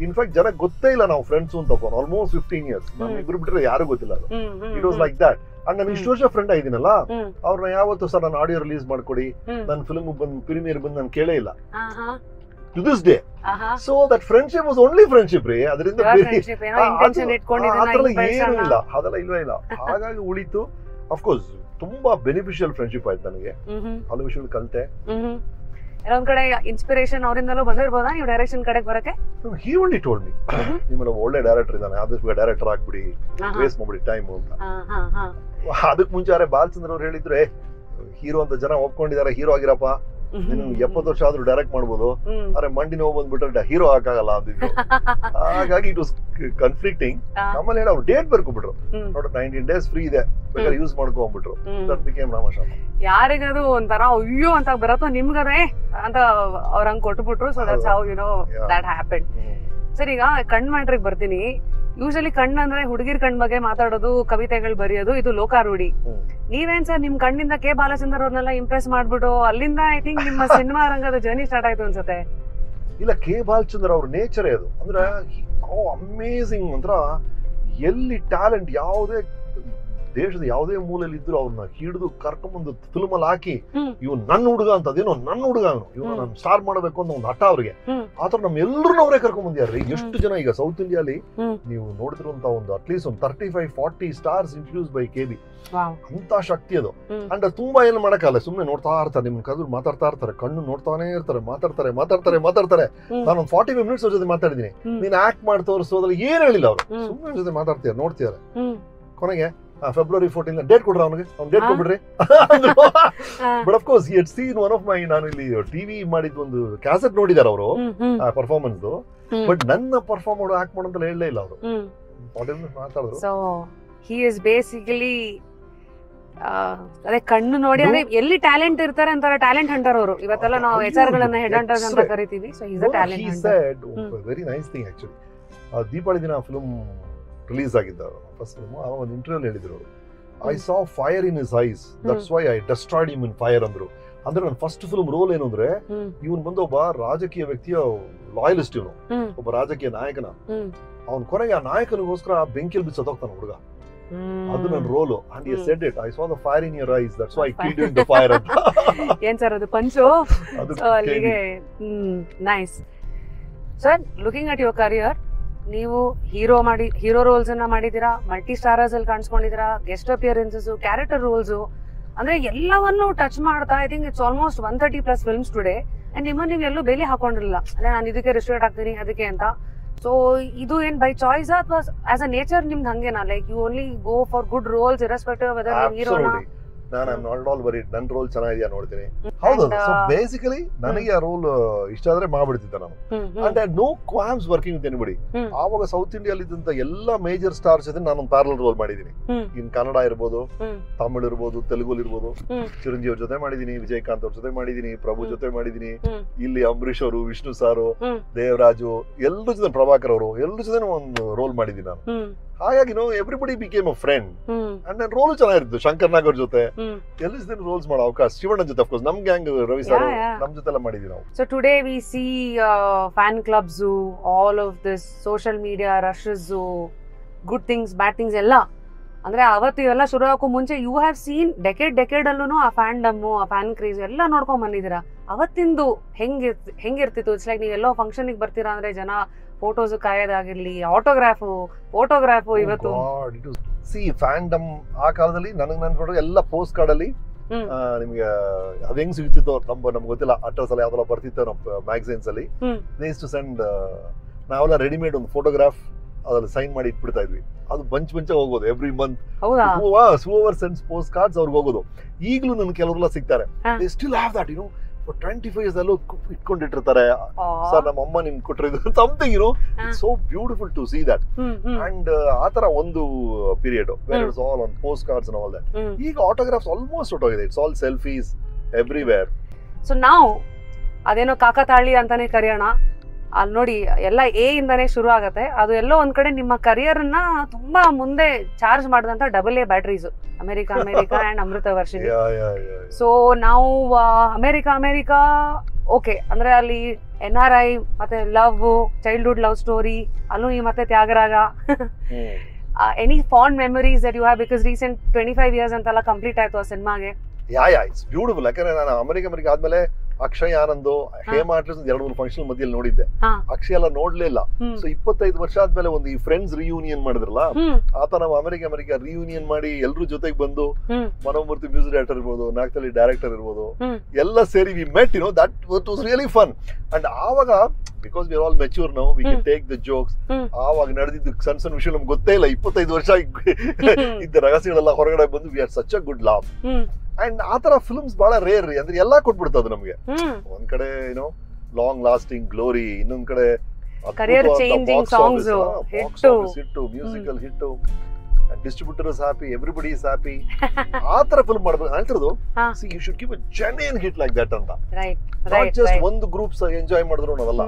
ಇನ್ಫ್ಯಾಕ್ಟ್ ಜನಕ್ಕೆ ಗೊತ್ತೇ ಇಲ್ಲ ನಾವು ಫ್ರೆಂಡ್ಸ್ ಅಂತ. ಆಲ್ಮೋಸ್ಟ್ 15 years ನಾನು ಇಬ್ರು ಬಿಟ್ಟರೆ ಯಾರು ಗೊತ್ತಿಲ್ಲ. ಅದು it was like that. And ನಾನು ಇಷ್ಟು ವರ್ಷ ಫ್ರೆಂಡ್ ಆಗಿದ್ದೀನಲ್ಲ ಅವ್ರನ್ನ ಯಾವತ್ತು ಸರ್ ನಾನು ಆಡಿಯೋ ರಿಲೀಸ್ ಮಾಡ್ಕೊಡಿ, ನನ್ನ ಫಿಲ್ಮ್ ಬಂದು ಪ್ರೀಮಿಯರ್ ಬಂದು ನಾನು ಕೇಳೇ ಇಲ್ಲ to this day. So that friendship was only friendship ರೀ. ಅದರಿಂದ ಏನು ಇಲ್ಲ, ಅದೆಲ್ಲ ಇಲ್ವೇ ಇಲ್ಲ. ಹಾಗಾಗಿ ಉಳಿತು. ಅಫ್ಕೋರ್ಸ್ ತುಂಬಾ ಬೆನಿಫಿಷಿಯಲ್ ಫ್ರೆಂಡ್ಶಿಪ್ ಆಯ್ತು ನನಗೆ. ಹಲವು ವಿಷಯಗಳು ಕಲಿತೆ. ಒಂದ್ ಕಡೆ ಇನ್ಸ್ಪಿರೇಷನ್ ಅವರಿಂದಲೂ ಬಂದಿರ್ಬೋದಾ ನೀವು ಡೈರೆಕ್ಷನ್ ಕಡೆಗೆ ಬರಕ್ಕೆ? ಹಿ ಓನ್ಲಿ ಟೋಲ್ಡ್ ಮಿ ನಿಮ್ಮಲ್ಲಿ ಒಳ್ಳೆ ಡೈರೆಕ್ಟರ್ ಇದ್ದಾನೆ, ಆದಷ್ಟು ಡೈರೆಕ್ಟರ್ ಆಗ್ಬಿಡಿ, ವೇಸ್ಟ್ ಮಾಡ್ಬಿಡಿ ಟೈಮ್ ಅಂತ. ಅದಕ್ಕೆ ಮುಂಚೆ ಅವರೇ ಬಾಲಚಂದ್ರ ಅವ್ರು ಹೇಳಿದ್ರು, ಹೀರೋ ಅಂತ ಜನ ಒಪ್ಕೊಂಡಿದ್ದಾರೆ, ಹೀರೋ ಆಗಿರಪ್ಪ, ನೀನು 70 ವರ್ಷ ಆದ್ರೂ ಡೈರೆಕ್ಟ್ ಮಾಡ್ಬೋದು, ಆದ್ರೆ ಮಂಡಿ ನೋವು ಬಂದ್ಬಿಟ್ರೆ ಹೀರೋ ಹಾಕಾಗಲ್ಲ ಅಂದಿದ್ರು. ಹಾಗಾಗಿ ಇಟ್ ವಾಸ್ ಕನ್ಫ್ಲಿಕ್ಟಿಂಗ್. ಆಮೇಲೆ ಹೇಳಿ ಅವ್ರು ಡೇಟ್ ಬರ್ಕೊಬಿಟ್ರು, ನೋಡ್ರಿ 19 days ಫ್ರೀ ಇದೆ ಬೇಕಾದ್ರೆ ಯೂಸ್ ಮಾಡ್ಕೊಂಡ್ಬಿಟ್ರು. That became Ramashama. ಯಾರಿಗಾದ್ರೂ ಒಂಥರ ಅಯ್ಯೋ ಅಂತ ಬರತ್ತೋ, ನಿಮ್ಗರೇ ಅಂತ ಅವ್ರ ಹಂಗ್ ಕೊಟ್ಬಿಟ್ರು. So that's how you know that happened. Sir, ಈಗ ಕಣ್ ಮಾಡ್ರಿಗೆ ಬರ್ತೀನಿ. ಯೂಶಲಿ ಕಣ್ಣು ಅಂದ್ರೆ ಹುಡುಗಿರ್ ಕಣ್ ಬಗ್ಗೆ ಮಾತಾಡೋದು, ಕವಿತೆಗಳು ಬರೆಯೋದು, ಇದು ಲೋಕಾರೂಢಿ. ನೀವೇನ್ ಸರ್ ನಿಮ್ ಕಣ್ಣಿಂದ ಕೆ ಬಾಲಚಂದ್ರ ಅವ್ರನ್ನೆಲ್ಲ ಇಂಪ್ರೆಸ್ ಮಾಡ್ಬಿಟ್ಟು ಅಲ್ಲಿಂದ ಐ ಥಿಂಕ್ ನಿಮ್ಮ ಸಿನಿಮಾ ರಂಗದ ಜರ್ನಿ ಸ್ಟಾರ್ಟ್ ಆಯ್ತು ಅನ್ಸುತ್ತೆ? ಇಲ್ಲ, ಕೆ ಬಾಲಚಂದ್ರ ಅವ್ರ ನೇಚರೇ ಅದು. ಅಂದ್ರೆ ಅಮೇಸಿಂಗ್. ಅಂದ್ರ ಎಲ್ಲಿ ಟ್ಯಾಲೆಂಟ್ ಯಾವುದೇ ದೇಶದ ಯಾವುದೇ ಮೂಲೆಯಲ್ಲಿ ಇದ್ರು ಅವ್ರನ್ನ ಹಿಡಿದು ಕರ್ಕೊಂಡ್ಬಂದು ಫಿಲ್ಮ್ ಅಲ್ಲಿ ಹಾಕಿ ಇವ್ ನನ್ನ ಹುಡುಗ ಅಂತ, ಅದೇನೋ ನನ್ನ ಹುಡುಗ ಇವ್ನ ಸ್ಟಾರ್ ಮಾಡಬೇಕು ಅಂತ ಒಂದು ಹಠ ಅವ್ರಿಗೆ. ಆತರ ನಮ್ ಎಲ್ಲರೂ ಅವರೇ ಕರ್ಕೊಂಡ್ಬಂದ್ಯಾರೀ. ಎಷ್ಟು ಜನ ಈಗ ಸೌತ್ ಇಂಡಿಯಾಲಿ ನೀವು ನೋಡಿದ್ರಂತ ಒಂದು ಅಟ್ಲೀಸ್ಟ್ ಒಂದು 35-40 ಸ್ಟಾರ್ಸ್ ಇಂಟ್ರೊಡ್ಯೂಸ್ ಬೈ ಕೆ.ಬಿ. ಅಂತ ಶಕ್ತಿ ಅದು. ಅಂಡ್ ತುಂಬಾ ಏನ್ ಮಾಡಕ್ಕಲ್ಲ, ಸುಮ್ನೆ ನೋಡ್ತಾ ಇರ್ತಾರೆ, ನಿಮ್ ಕದ್ರು ಮಾತಾಡ್ತಾ ಇರ್ತಾರೆ, ಕಣ್ಣು ನೋಡ್ತಾನೆ ಇರ್ತಾರೆ, ಮಾತಾಡ್ತಾರೆ. ನಾನೊಂದು 45 minutes ಅವ್ರ ಜೊತೆ ಮಾತಾಡಿದೀನಿ. ನೀನ್ ಆಕ್ಟ್ ಮಾಡ್ತೋರ್ಸೋದ್ರಲ್ಲಿ ಏನ್ ಹೇಳಿಲ್ಲ ಅವರು, ಸುಮ್ಮನೆ ಜೊತೆ ಮಾತಾಡ್ತಿದಾರೆ, ನೋಡ್ತಿದಾರೆ. ಕೊನೆಗೆ February 14 ಡೇಟ್ ಕೊಡ್ರ ಅವನಿಗೆ, ಅವ್ನು ಡೇಟ್ ಕೊಡ್ಬಿಡ್ರಿ. But of course he had seen one of my, ನಾನು ಇಲ್ಲಿ ಟಿವಿ ಮಾಡಿದ ಒಂದು ಕ್ಯಾಸೆಟ್ ನೋಡಿದಾರೆ ಅವರು ಆ ಪರ್ಫಾರ್ಮೆನ್ಸ್. ಬಟ್ ನನ್ನ ಪರ್ಫಾರ್ಮ್ ಅವರು ಆಕ್ಟ್ ಮಾಡೋಂತ ಹೇಳಲೇ ಇಲ್ಲ ಅವರು, ಮಾತಾಡಿದ್ರು. ಸೊ ಹಿ ಇಸ್ ಬೇಸಿಕಲಿ ಅದೇ ಕಣ್ಣು ನೋಡಿ ಅಂದ್ರೆ ಎಲ್ಲಿ ಟ್ಯಾಲೆಂಟ್ ಇರ್ತಾರೆ ಅಂತಾರೆ, ಟ್ಯಾಲೆಂಟ್ ಹಂಟರ್ ಅವರು. ಇವತ್ತೆಲ್ಲ ನಾವು HR ಗಳನ್ನ ಹೆಡ್ ಹಂಟರ್ಸ್ ಅಂತ ಕರಿತೀವಿ. So he is a talent hunter. Very nice thing actually. Deepavali ದಿನ ಫಿಲ್ಮ್ ರಿಲೀಸ್ ಆಗಿದ್ದಾರೆ ಫಸ್ಟ್ ಫಿಲ್ಮ್. ಆವಾಗ ಒಂದು ಇಂಟರ್ವ್ಯೂ ಹೇಳಿದ್ರು, I saw fire in his eyes, that's why I destroyed him in fire ಅಂದ್ರು. ಅಂದ್ರೆ ನನ್ನ ಫಸ್ಟ್ ಫಿಲ್ಮ್ ರೋಲ್ ಏನು ಅಂದ್ರೆ, ಇವನ್ ಬಂದು ಒಬ್ಬ ರಾಜಕೀಯ ವ್ಯಕ್ತಿಯ ಲಾಯಲಿಸ್ಟ್, ಇವನು ಒಬ್ಬ ರಾಜಕೀಯ ನಾಯಕನ, ಅವ್ನ ಕೊನೆಗೆ ಆ ನಾಯಕನಿಗೋಸ್ಕರ ಬೆಂಕಿಲ್ ಬಿಚ್ಚ ಹೋಗ್ತಾನೆ ಹುಡುಗ. ಅದು ನನ್ನ role. And you said it, I saw the fire in your eyes, that's why I killed you with the fire ಅಂತ. ಏನ್ ಸರ್ ಅದು punch. Nice sir. Looking at your career, ನೀವು ಹೀರೋ ರೋಲ್ಸ್ ಅನ್ನ ಮಾಡಿದೀರಾ, ಮಲ್ಟಿ ಸ್ಟಾರರ್ಸ್ ಅಲ್ಲಿ ಕಾಣಿಸ್ಕೊಂಡಿದ್ದೀರಾ, guest appearances, character roles, ಅಂದ್ರೆ ಎಲ್ಲವನ್ನೂ ಟಚ್ ಮಾಡ್ತಾ I think it's almost 130+ films today. And ನಿಮ್ಮನ್ನು ನೀವು ಎಲ್ಲೂ ಬೇಲಿ ಹಾಕೊಂಡಿರಲಿಲ್ಲ, ಅಲ್ಲೇ ನಾನು ಇದಕ್ಕೆ ರೆಸ್ಟ್ರೇಟ್ ಆಗ್ತೀನಿ ಅದಕ್ಕೆ ಅಂತ. ಸೊ ಇದು ಏನ್ ಬೈ ಚಾಯ್ಸ್ ಅಥವಾ ಆಸ್ ಅ ನೇಚರ್ ನಿಮ್ದು ಹಂಗೇನಾ, like you only go for good roles irrespective of whether ನೀವು ಹೀರೋನಾ? ನಾನು I am not all worried, ನನ್ನ ರೋಲ್ ಚೆನ್ನಾಗಿದೆಯಾ ನೋಡ್ತೀನಿ. ಹೌದು, ಬೇಸಿಕಲಿ ನನಗೆ ಆ ರೋಲ್ ಇಷ್ಟ ಆದ್ರೆ ಮಾಡ್ಬಿಡ್ತಿದ್ದೆ ನಾನು. And I had no qualms working with anybody. ಆವಾಗ ಸೌತ್ ಇಂಡಿಯಾದಲ್ಲಿ ಇದ್ದಂತ ಎಲ್ಲಾ ಮೇಜರ್ ಸ್ಟಾರ್ಸ್ ಜೊತೆ ನಾನು ಪ್ಯಾರಲಲ್ ರೋಲ್ ಮಾಡಿದೀನಿ. ಇನ್ ಕನ್ನಡ ಇರ್ಬೋದು, ತಮಿಳು ಇರ್ಬೋದು, ತೆಲುಗು ಇರ್ಬೋದು. ಚಿರಂಜೀವಿ ಅವ್ರ ಜೊತೆ ಮಾಡಿದೀನಿ, ವಿಜಯಕಾಂತ್ ಅವ್ರ ಜೊತೆ ಮಾಡಿದೀನಿ, ಪ್ರಭು ಜೊತೆ ಮಾಡಿದೀನಿ, ಇಲ್ಲಿ ಅಂಬರೀಶ್ ಅವರು, ವಿಷ್ಣು ಸಾರು, ದೇವ್ ರಾಜು, ಎಲ್ಲರ ಜೊತೆ, ಪ್ರಭಾಕರ್ ಅವರು, ಎಲ್ಲರ ಜೊತೆ ಒಂದು ರೋಲ್ ಮಾಡಿದೀನಿ ನಾನು. ಹಾಗಾಗಿ no everybody became a friend. And ನನ್ನ ರೋಲ್ ಚೆನ್ನಾಗಿತ್ತು. ಶಂಕರ್ ನಾಗರ್ ಜೊತೆ ಎಲ್ಲ ರೋಲ್ಸ್ ಮಾಡೋ ಅವಕಾಶ, ಶಿವಣ್ಣ ಜೊತೆ, ಅಫ್ಕೋರ್ಸ್ ನಮ್ ಗ್ಯಾಂಗ್, ರವಿ ಸರ್ ನಮ್ ಜೊತೆ ಎಲ್ಲ ಮಾಡಿದ್ವಿ ನಾವು. So today we see fan clubs, all of this social media rushes, good things, bad things ಎಲ್ಲ ಅಂದ್ರೆ ಅವತ್ತು ಇವೆಲ್ಲ ಶುರುವಾಗಕ್ಕೂ ಮುಂಚೆ ಯು ಹ್ಯಾವ್ ಸೀನ್ ಡೆಕೇಡ್ ಅಲ್ಲೂ ಆ ಫ್ಯಾನ್ಡಮ್ಮು ಆ ಫ್ಯಾನ್ ಕ್ರೇಜ್ ಎಲ್ಲ ನೋಡ್ಕೊಂಡ್ ಬಂದಿದ್ದೀರಾ. ಅವತ್ತಿಂದು ಹೆಂಗಿರ್ತಿತ್ತು? ಇಟ್ಸ್ ಲೈಕ್ ನೀವೆಲ್ಲೋ ಫಂಕ್ಷನ್ಗೆ ಬರ್ತೀರಾ ಅಂದ್ರೆ ಜನ ಫೋಟೋಸ್ ಕಾಯೋದಾಗಿರ್ಲಿ, ಫೋಟೋಗ್ರಾಫು ಇವತ್ತು ಸಿ ಫ್ಯಾನ್ಡಮ್ ಆ ಕಾಲದಲ್ಲಿ ನನಗೆ ನೆನಪಿಟ್ಟು ಎಲ್ಲ ಪೋಸ್ಟ್ ಕಾರ್ಡ್ ಅಲ್ಲಿ ನಿಮ್ಗೆ ಅದ್ ಹೆಂಗ್ ಸಿಗ್ತಿತ್ತು ನಮ್ಮ ನಮ್ಗೆ ಗೊತ್ತಿಲ್ಲ, ಅಡ್ರೆಸ್ ಎಲ್ಲ ಯಾವ್ದೆಲ್ಲ ಬರ್ತಿತ್ತು ನಮ್ಮ ಮ್ಯಾಗಝೀನ್ಸ್ ಅಲ್ಲಿ. ನಾವೆಲ್ಲ ರೆಡಿಮೇಡ್ ಒಂದು ಫೋಟೋಗ್ರಾಫ್ ಅದ್ರಲ್ಲಿ ಸೈನ್ ಮಾಡಿ ಇಟ್ಬಿಡ್ತಾ ಇದ್ವಿ. ಅದು ಬಂಚ್ ಹೋಗೋದು ಎವ್ರಿ ಮಂತ್ ಸೆನ್ಸ್ ಪೋಸ್ಟ್ ಕಾರ್ಡ್ಸ್ ಅವ್ರಿಗೆ ಹೋಗೋದು. ಈಗಲೂ ನನ್ ಕೆಲವರೆಲ್ಲ ಸಿಗ್ತಾರೆ, they still have that you know, for 25 years ಅಲ್ಲೂ ಇಟ್ಕೊಂಡಿಟ್ಟಿರ್ತಾರೆ. ಸರ್ ನಮ್ಮ ಅಮ್ಮ ನಿಮ್ಗೆ ಕೊಟ್ಟಿರೋದು something you know, it's so beautiful to see that. And ಆತರ ಒಂದು period where it's all on post cards and all that. ಈಗ ಆಟೋಗ್ರಾಫ್ಸ್ ಆಲ್ಮೋಸ್ಟ್ ಹೊರಟೋಗಿದೆ, it's all selfies everywhere. So ನಾವು ಅದೇನೋ ಕಾಕತಾಳಿ ಅಂತಾನೆ ಕರೆಯೋಣ, ಅಲ್ಲಿ ನೋಡಿ ಎಲ್ಲ ಎ ಇಂದಾನೆ ಶುರು ಆಗುತ್ತೆ. ಅದು ಎಲ್ಲೋ ಒಂದ್ ಕಡೆ ನಿಮ್ಮ ಕರಿಯರ್ನ ತುಂಬಾ ಮುಂದೆ ಚಾರ್ಜ್ ಮಾಡಿದಂತ double A batteries America and Amritavarshini. So ನಾವು ಅಮೆರಿಕಾ ಓಕೆ ಅಂದ್ರೆ ಅಲ್ಲಿ NRI ಮತ್ತೆ ಲವ್, ಚೈಲ್ಡ್ಹುಡ್ ಲವ್ ಸ್ಟೋರಿ, ಅಲ್ಲೂ ಈ ಮತ್ತೆ Thyagaraja. Any fond memories that you have because recent 25 years ಅಂತೆಲ್ಲ ಕಂಪ್ಲೀಟ್ ಆಯ್ತು ಆ ಸಿನಿಮಾಗೆ? It's beautiful. ಯಾಕಂದ್ರೆ ನಾನು ಅಮೆರಿಕ ಆದ್ಮೇಲೆ ಅಕ್ಷಯ್ ಆನಂದ್, ಹೇಮಾ ಅಟ್ಲೀಸ್ 2-3 ಫಂಕ್ಷನ್ ಮಧ್ಯದಲ್ಲಿ ನೋಡಿದ್ದೆ. ಅಕ್ಷಯ್ ಎಲ್ಲ ನೋಡ್ಲಿಲ್ಲ. ಸೊ 25 ವರ್ಷ ಆದ್ಮೇಲೆ ಒಂದು ಈ ಫ್ರೆಂಡ್ಸ್ ರಿಯೂನಿಯನ್ ಮಾಡಿದ್ರಲ್ಲ, ಆತ ನಾವು ಅಮೆರಿಕ ರಿಯೂನಿಯನ್ ಮಾಡಿ ಎಲ್ಲರೂ ಜೊತೆಗೆ ಬಂದು, ಮನೋಮೂರ್ತಿ ಮ್ಯೂಸಿಕ್ ಡೈರೆಕ್ಟರ್ ಇರ್ಬೋದು, ನಾಗತಲ್ಲಿ ಡೈರೆಕ್ಟರ್ ಇರ್ಬೋದು, ಎಲ್ಲ ಸೇರಿ we met, you know that was really fun. And ಆವಾಗ because we are all mature now, we can take the jokes. ಆವಾಗ ನಡೆದಿದ್ದು ಸಣ್ಣ ಸಣ್ಣ ವಿಷಯ ನಮ್ಗೆ ಗೊತ್ತೇ ಇಲ್ಲ, 25 ವರ್ಷ ಇದ್ದ ರಹಸ್ಯಗಳೆಲ್ಲ ಹೊರಗಡೆ ಬಂದು, we are such a good laugh. And ಆತರ ಫಿಲ್ಮ್ಸ್ ಬಹಳ ರೇರ್, ಅಂದ್ರೆ ಎಲ್ಲಾ ಕೊಟ್ಬಿಡ್ತದ ನಮ್ಗೆ. ಒಂದ್ ಕಡೆ ಏನೋ ಲಾಂಗ್ ಲಾಸ್ಟಿಂಗ್ ಗ್ಲೋರಿ, ಇನ್ನೊಂದ್ ಕಡೆ hit, musical hit, distributor is happy, everybody is happy. ಆತರ ಫಿಲ್ಮ್ ಮಾಡ್ಬೇಕು ಹೇಳ್ತಿರೋದು. See you should give a genuine hit like that ಅಂತ, ನಾಟ್ ಜಸ್ಟ್ ಒಂದು ಗ್ರೂಪ್ಸ್ ಎಂಜಾಯ್ ಮಾಡಿದ್ರು ನಾವೆಲ್ಲ.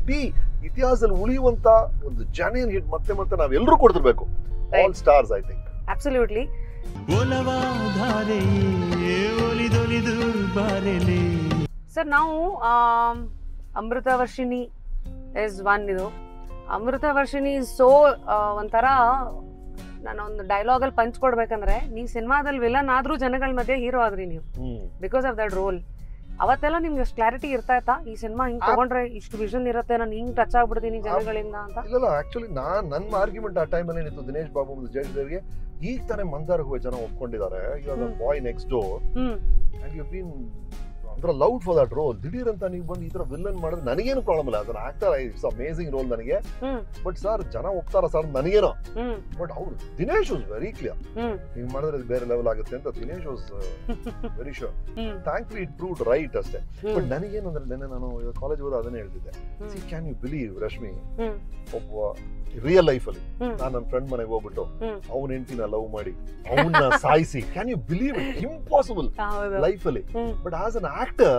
ಇಡೀ ಇತಿಹಾಸದಲ್ಲಿ ಉಳಿಯುವಂತ ಒಂದು ಜೆನ್ಯೂನ್ ಹಿಟ್ ಮತ್ತೆ ಮತ್ತೆ ನಾವೆಲ್ಲರೂ ಕೊಡ್ತಿರ್ಬೇಕು. All stars I think absolutely. Sir ನಾವು ಅಮೃತವರ್ಷಿಣಿ ಇಸ್ ಒನ್, ಇದು ಅಮೃತವರ್ಷಿಣಿ ಸೋ ಒಂಥರ ನಾನೊಂದು ಡೈಲಾಗಲ್ಲಿ ಪಂಚ್ ಕೊಡ್ಬೇಕಂದ್ರೆ, ನೀವು ಸಿನಿಮಾದಲ್ಲಿ ವಿಲನ್ ಆದ್ರೂ ಜನಗಳ ಮಧ್ಯೆ ಹೀರೋ ಆದ್ರಿ ನೀವು, ಬಿಕಾಸ್ ಆಫ್ ದಟ್ ರೋಲ್. ಅವತ್ತೆಲ್ಲ ನಿಮ್ಗೆ ಅಷ್ಟು ಕ್ಲಾರಿಟಿ ಇರ್ತಾ ಇತ್ತಾ, ಈ ಸಿನಿಮಾ ಹಿಂಗ್ ತಗೊಂಡ್ರೆ ಇಷ್ಟು ವಿಷನ್ ಇರುತ್ತೆ, ನಾನು ಹಿಂಗ್ ಟಚ್ ಆಗ್ಬಿಡ್ತೀನಿ ಜನಗಳಿಂದ ಅಂತ? ಇಲ್ಲ, ಆಕ್ಚುಲಿ ನನ್ನ ಆರ್ಗ್ಯುಮೆಂಟ್ ಆ ಟೈಮಲ್ಲಿ ಏನಿತ್ತು, ದಿನೇಶ್ ಬಾಬು ಮತ್ತು ಜಯೇಶ್ ದೇವ್ಗೆ ಈಗ ತಾನೇ ಮಂದಾರ ಹೋಗಿ ಜನ ಒಪ್ಕೊಂಡಿದ್ದಾರೆ, you are the boy next door and you been ಅಂದ್ರೆ ಲೌಡ್ ಫಾರ್ ದಟ್ ರೋಲ್. ದಿಢೀರ್ ಅಂತ ನೀವು ಬಂದು ಈ ತರ ವಿಲ್ಲನ್ ಮಾಡಿದ್ರೆ ನನಗೇನು ಪ್ರಾಬ್ಲಮ್ ಇಲ್ಲ, ಅದನ್ನ ಆಕ್ಟರ್, ಇಟ್ಸ್ ಅಮೇಸಿಂಗ್ ರೋಲ್ ನನಗೆ. ಬಟ್ ಸರ್ ಜನ ಒಪ್ತಾರ ಸರ್ ನನಗೇನೋ, ಬಟ್ ಅವ್ರು ದಿನೇಶ್ ವಾಸ್ ವೆರಿ ಕ್ಲಿಯರ್, ನೀವು ಮಾಡಿದ್ರೆ ಬೇರೆ ಲೆವೆಲ್ ಆಗುತ್ತೆ ಅಂತ. Dinesh was very sure, thankfully it proved right ಅಷ್ಟೇ. ಬಟ್ ನನಗೇನಂದ್ರೆ ನಿನ್ನೆ ನಾನು ಕಾಲೇಜ್ ಹೋದ ಅದನ್ನೇ ಹೇಳ್ತಿದ್ದೆ, ಕ್ಯಾನ್ ಯು ಬಿಲೀವ್ ರಶ್ಮಿ, ಒಬ್ಬ ರಿಯಲ್ ಲೈಫ್ ಅಲ್ಲಿ ನಾನು ನನ್ನ ಫ್ರೆಂಡ್ ಮನೆಗೆ ಹೋಗ್ಬಿಟ್ಟು ಅವನ ಹೆಂಡತಿನ ಲವ್ ಮಾಡಿ ಅವನ್ನ ಸಾಯಿಸಿ, can you believe it? Impossible life ಅಲ್ಲಿ. ಬಟ್ ಆಸ್ ಅನ್ ಆಕ್ಟರ್